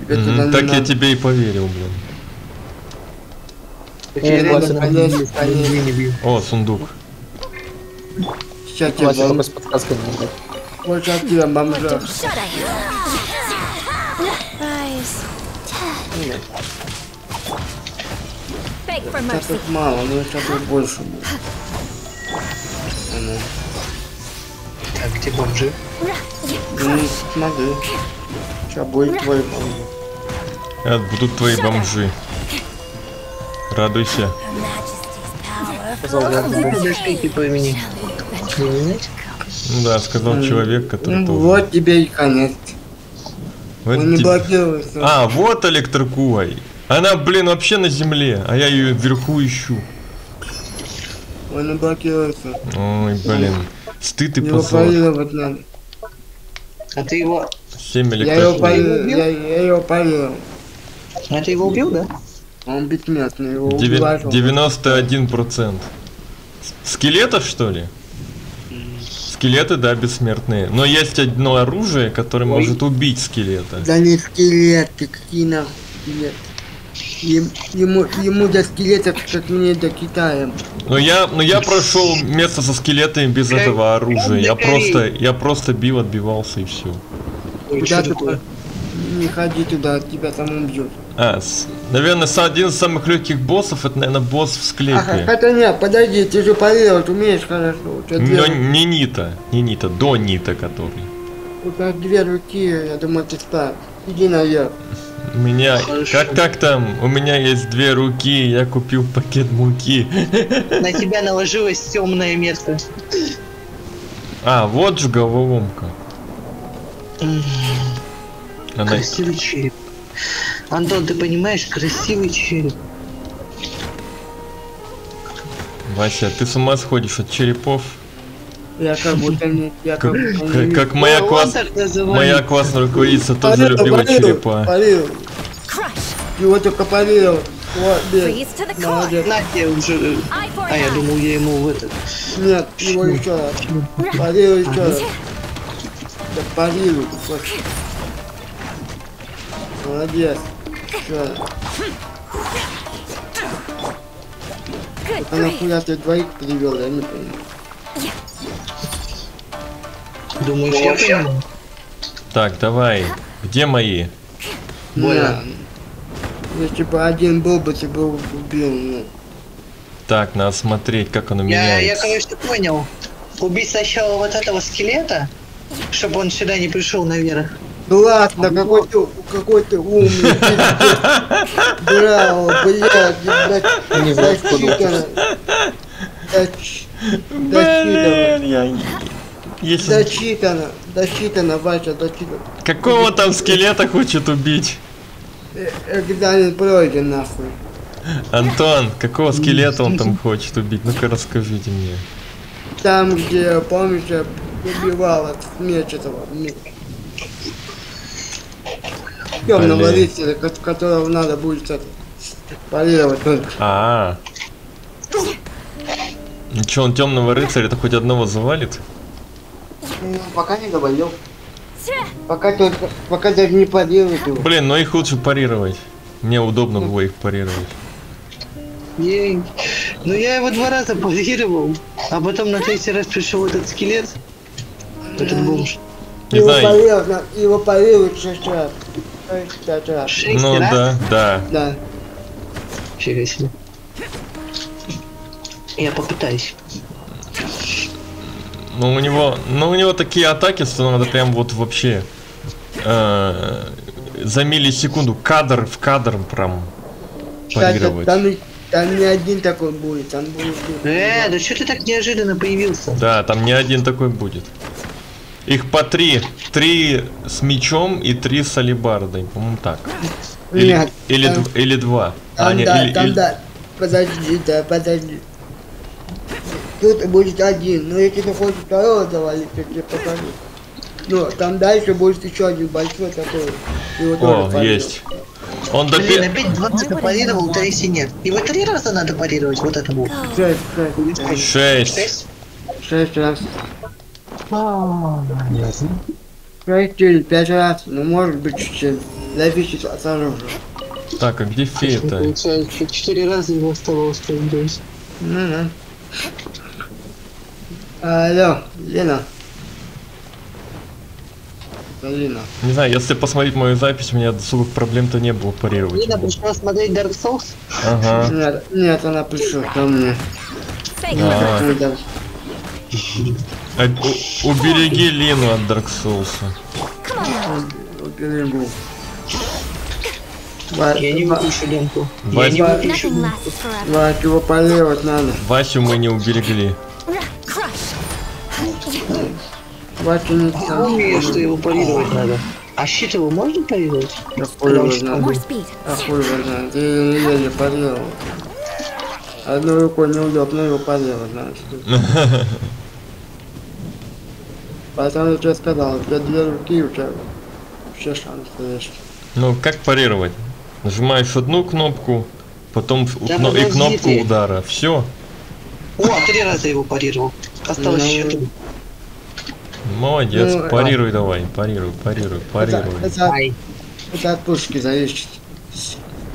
Тебе mm-hmm, так я тебе и поверил, блин. О, сундук. Сейчас тебе бомжи с подсказками. Вот сейчас тебе бомжа. Так тут мало, но сейчас тут больше будет. Так, где бомжи? Ну, смотри. Сейчас будут твои бомжи. А, будут твои бомжи. Радуйся. Сказал, да, да, сказал человек, который... Ну, тоже... Вот тебе и конец. Вот он не блокируется. А, вот электрокула. Она, блин, вообще на земле, а я ее вверху ищу. Он не блокируется. Ой, блин. Стыд и позор. А ты его... семь электрокул. Я его парировал. А ты его убил, да? Он бессмертный, его убивал. девяносто один процент. Скелетов, что ли? Скелеты, да, бессмертные. Но есть одно оружие, которое Ой. может убить скелета. Да не скелеты, какие нахуй скелеты. Ему, ему до скелетов, как мне до Китая. Но я, но я прошел место со скелетами без Эй, этого оружия. Я просто, я просто бил, отбивался и все. Куда ты? Не ходи туда, тебя там убьют. А, с, наверное, один из самых легких боссов, это, наверное, босс в склепе. Ага, хотя нет, подожди, ты же парировать умеешь, хорошо. Но не Нита, не Нита, до Нита, который. У тебя две руки, я думаю, ты справишься. Иди наверх. У меня, как, как там, у меня есть две руки, я купил пакет муки. На тебя наложилось темное место. А, вот же головоломка. Она... Красивый череп. Антон, ты понимаешь, красивый череп. Вася, ты с ума сходишь от черепов? Я как будто не... Я как, как, будто не... как моя, класс... моя классная руководительница тоже любила черепа. Поверил. Его только поверил. Вот, нет. Молодец. На тебе уже... А, я думал, я ему в этот... Нет, его еще раз. Поверил еще раз. Да поверил. Молодец. Еще раз. А нахуя ты двоих привел, я не понимаю. Думаешь, я понял? Так, давай. Где мои? Больно. Если бы один был бы, ты бы убил. Но... Так, надо смотреть, как он у меня. Я, конечно, понял. Убить сначала вот этого скелета, чтобы он сюда не пришел наверх. Ну ладно, а какой, ты, какой ты умный. Браво, блядь, блядь. Не знаю, что думать. Если... Дочитано, дочитано, Вася, дочитано. Какого там скелета хочет убить? Экзамен пройден, нахуй. Антон, какого скелета он там хочет убить? Ну-ка расскажите мне. Там, где, помнишь, я убивал от меч этого. Темного рыцаря, которого надо будет парировать только. А-а-а. Ну что, он темного рыцаря-то хоть одного завалит? Ну, пока не добавил. Пока только, пока даже не парирует его. Блин, но их лучше парировать. Мне удобно было их парировать. Ей. Ну я его два раза парировал, а потом на третий раз пришел этот скелет. Этот бомж. Не его парируют, его парируют шесть раз. Шесть раз. Шесть ну раз? да, да. Да. Фига себе. Я попытаюсь. Ну у него, ну у него такие атаки, что надо прям вот вообще э, за миллисекунду кадр в кадр прям парировать. Там, там, там не один такой будет, там будет. Э, да что ты так неожиданно появился? Да, там не один такой будет. Их по три, три с мечом и три с алебардой, по-моему так. Или, нет, или, там, дв, или два. Там а, нет, да, или, там или... да. Подожди, да, подожди. Тут будет один, но если ты хочешь второго завалить, я тебе покажу. Но там дальше будет еще один большой такой. Его О, тоже есть. Он допи... Блин, опять двадцать парировал, тридцать нет. Его три раза надо парировать, вот это вот. Шесть, шесть. Шесть. Шесть, шесть раз. Шесть или пять раз, ну может быть чуть-чуть. Зависит от оружия. Так, а где фея-то? Четыре раза его оставалось проигрывать. Ну да. Алло, Лена. Лена. Не знаю, если посмотреть мою запись, у меня особых проблем-то не было парировать. Лена пришла смотреть Dark Souls? Ага. Нет, нет, она пришла ко мне. Да. А, у, убереги Лену от Dark Souls. Уберегу. Вася, я не выпущу Ленку. Вася, я не выпущу. Вася, его поливать надо. Васю мы не уберегли. Вася не сам. Умею, что его поливать надо. А щит его можно поливать? Да поливать надо. А поливать надо. Ты ее не поливал. Одной рукой неудобно, его поливать надо. Потом я тебе сказал, у тебя две руки, у тебя все шансы есть. Ну как парировать? Нажимаешь одну кнопку, потом да, кно и кнопку и... удара. Все. О, три раза его парировал. Осталось ну... еще. Молодец. Ну, парируй а... давай. Парируй, парируй, парируй. Это, это, это от пушки зависит.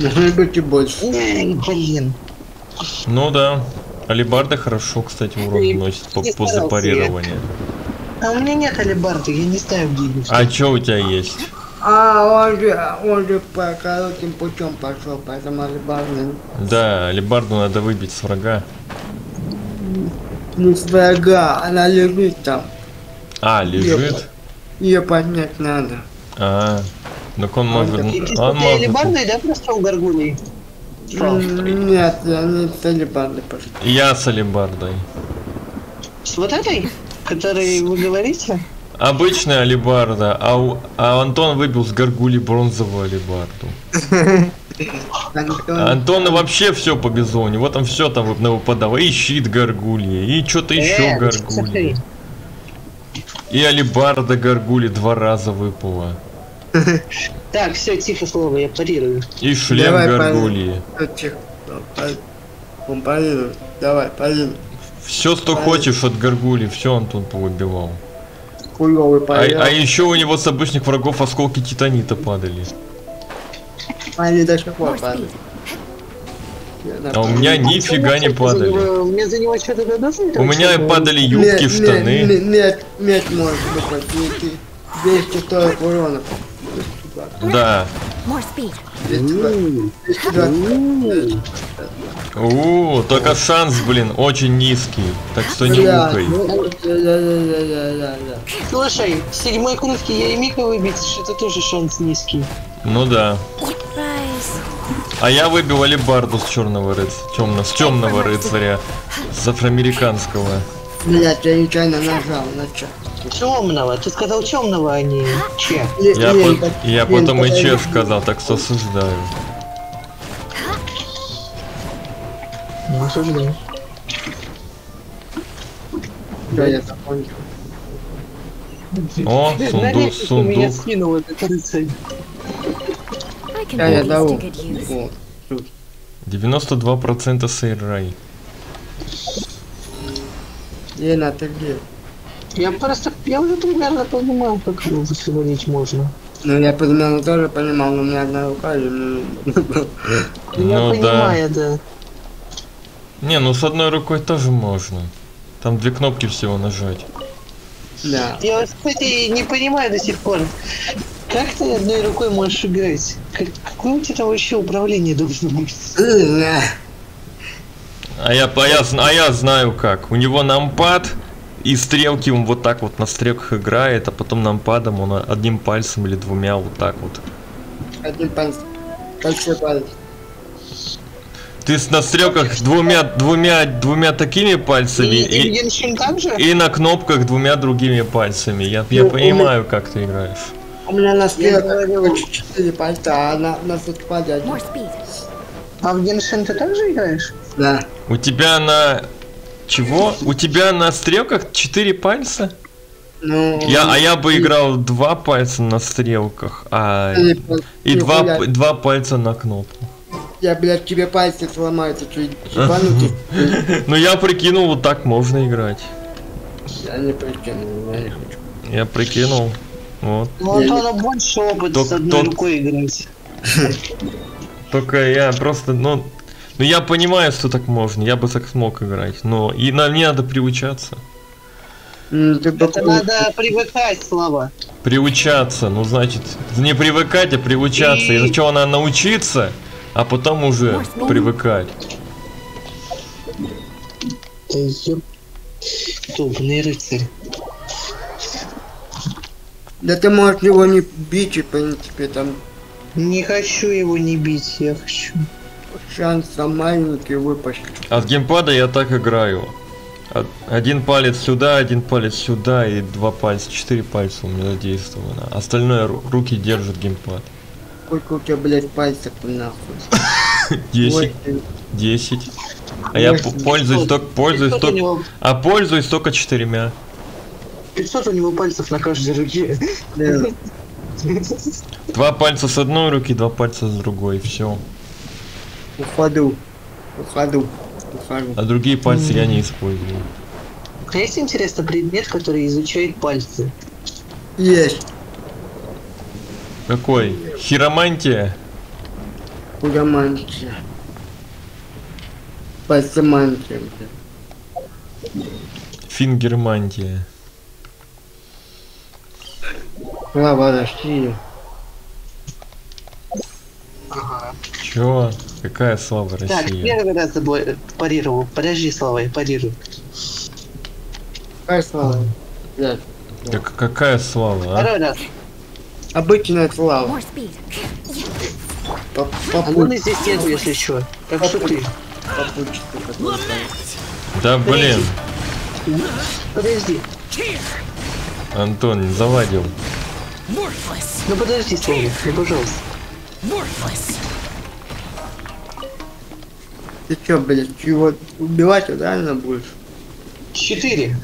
Должны быть и больше. Ой, блин. Ну да. Алебарда хорошо, кстати, урон вносит после парирования. А у меня нет алебарды, я не знаю где ее. А что у тебя есть? А, он же, он же по коротким путем пошел, поэтому алебарду. Да, алебарду надо выбить с врага. Не с врага, она лежит там. А, лежит? Ее поднять надо. А, так он, он может... Так... И, он ты алебардой, да, просто у горгулей? Нет, я не с алебардой пошел. Я с алебардой. С вот этой, которой вы говорите? Обычная алебарда, а, у, а Антон выбил с горгули бронзовую алебарду. Антона вообще все по бизону, у него там все там выпадало, и щит горгульи, и что-то еще горгульи. И алебарда горгули два раза выпала. Так, все, тихо, слово, я парирую. И шлем горгульи. Он парирует. Давай, парируй. Все, что хочешь от горгули, все Антон повыбивал. Хуёвый парень. А еще у него с обычных врагов осколки титанита падали. Они даже падали. А у меня нифига не падали. У меня за него что-то додумали. У меня падали юбки, штаны. Нет, нет, может быть. двести сорок урона. Да. Ууу, только шанс, блин, очень низкий. Так что не мукай. Слушай, в седьмой кнопке я и Мика выбить, что-то тоже шанс низкий. Ну да. А я выбил алебарду с черного рыцаря, темно, с темного рыцаря, с афроамериканского. Блять, я нечаянно нажал на че. Темного, ты сказал темного, а не че. Я, лень, по... лень, я лень, потом лень, и че сказал, так что осуждаю. Ну, осуждаю. Да, я закончил. О, сундук, сундук. Меня скинул этот рыцарь. Да, я дал. девяносто два процента сейрай. Лена, ты где? Я просто, я уже примерно понимал, как его высвободить можно. Ну я примерно тоже понимал, но у меня одна рука и... Ну я понимаю, да. Не, ну с одной рукой тоже можно. Там две кнопки всего нажать. Да. Я, кстати, не понимаю до сих пор, как ты одной рукой можешь играть? Какое у тебя там вообще управление должно быть? А я, а, я, а я знаю как. У него нампад, и стрелки он вот так вот на стрелках играет, а потом нампадом он одним пальцем или двумя вот так вот. Один палец. Большой палец. Ты на стрелках двумя, двумя, двумя такими пальцами и, и, и, и на кнопках двумя другими пальцами. Я, я ну, понимаю, меня, как ты играешь. У меня на стрелках четыре пальца, а на, на сутпаде один. А в Геншин ты также играешь? Да. У тебя на... Чего? У тебя на стрелках четыре пальца? Ну... Я, а я бы играл два пальца на стрелках, а... И два, два пальца на кнопку. Я, блядь, тебе пальцы сломаю, ты чё, ебанутый? Ну я прикинул, вот так можно играть. Я не прикинул, я не хочу. Я прикинул, вот. Ну Антона больше опыта с одной рукой играть. Только я просто, ну, ну я понимаю, что так можно, я бы так смог играть, но и на мне надо приучаться. Это надо привыкать, Слава. Приучаться, ну значит, не привыкать, а приучаться. И сначала надо научиться, а потом уже привыкать. Тупный рыцарь. Да ты можешь его не бить, и в принципе там. Не хочу его не бить, я хочу. Шанс маленький выпасть. От геймпада я так играю. Один палец сюда, один палец сюда и два пальца, четыре пальца у меня задействовано. Остальное руки держит геймпад. Сколько у тебя, блядь, пальцев нахуй? Десять. Десять. А я пользуюсь только, пользуюсь только, а пользуюсь только четырьмя. пятьсот у него пальцев на каждой руке. Два пальца с одной руки, два пальца с другой, все. Уходу, уходу, уходу. А другие пальцы mm. я не использую. А есть, интересно, предмет, который изучает пальцы? Есть. Какой? Хиромантия? Хиромантия. Пальцемантия. Фингермантия. Слава, дошли. Ага. Чё? Какая слава Россия? Так, первый раз забой... парировал. Подожди, Слава, я парирую. Какая слава? Да. Как, какая слава, а? Второй раз. Обычная слава. А ну здесь нет, если чё. Так что ты? Да блин. Подожди. Антон, не завадил. Ну подожди, Слава, ну пожалуйста. Ты чё, блядь, чего убивать реально будешь? Четыре.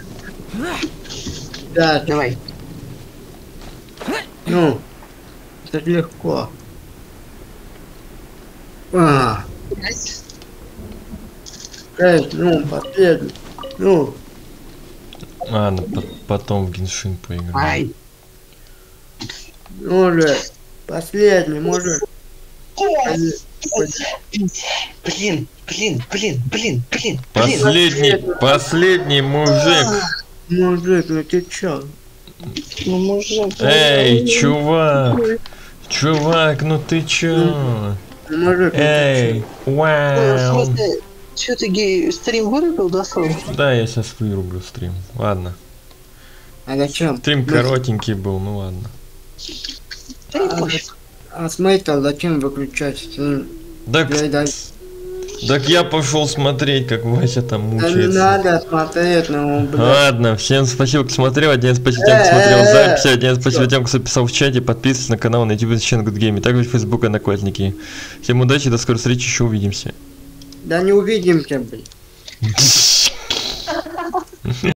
Да, давай. Ну, это легко. А. Эй, ну, последний. Ну. Ладно, по потом в Геншин поиграем. Ну же, последний, может. Блин, блин, блин, блин, блин. Последний, последний мужик. Мужик, ну ты чё? Ну, мужик. Эй, чувак. Чувак, ну ты чё? Мужик, эй, вау. Чё ты гей, стрим вырубил, да, Сол? Да, я сейчас вырублю стрим. Ладно. А зачем? Стрим коротенький был, ну ладно. А смотри-то, зачем выключать стрим? Так, так я пошел смотреть, как Вася там мучается. Не надо смотреть, ну, блядь. Ладно, всем спасибо, кто смотрел. Один спасибо тем, кто смотрел записи. Один спасибо тем, кто писал в чате. Подписывайтесь на канал на YouTube Чен Good Game. И также в Facebook Одноклассники. Всем удачи, до скорой встречи, еще увидимся. Да не увидимся, блин.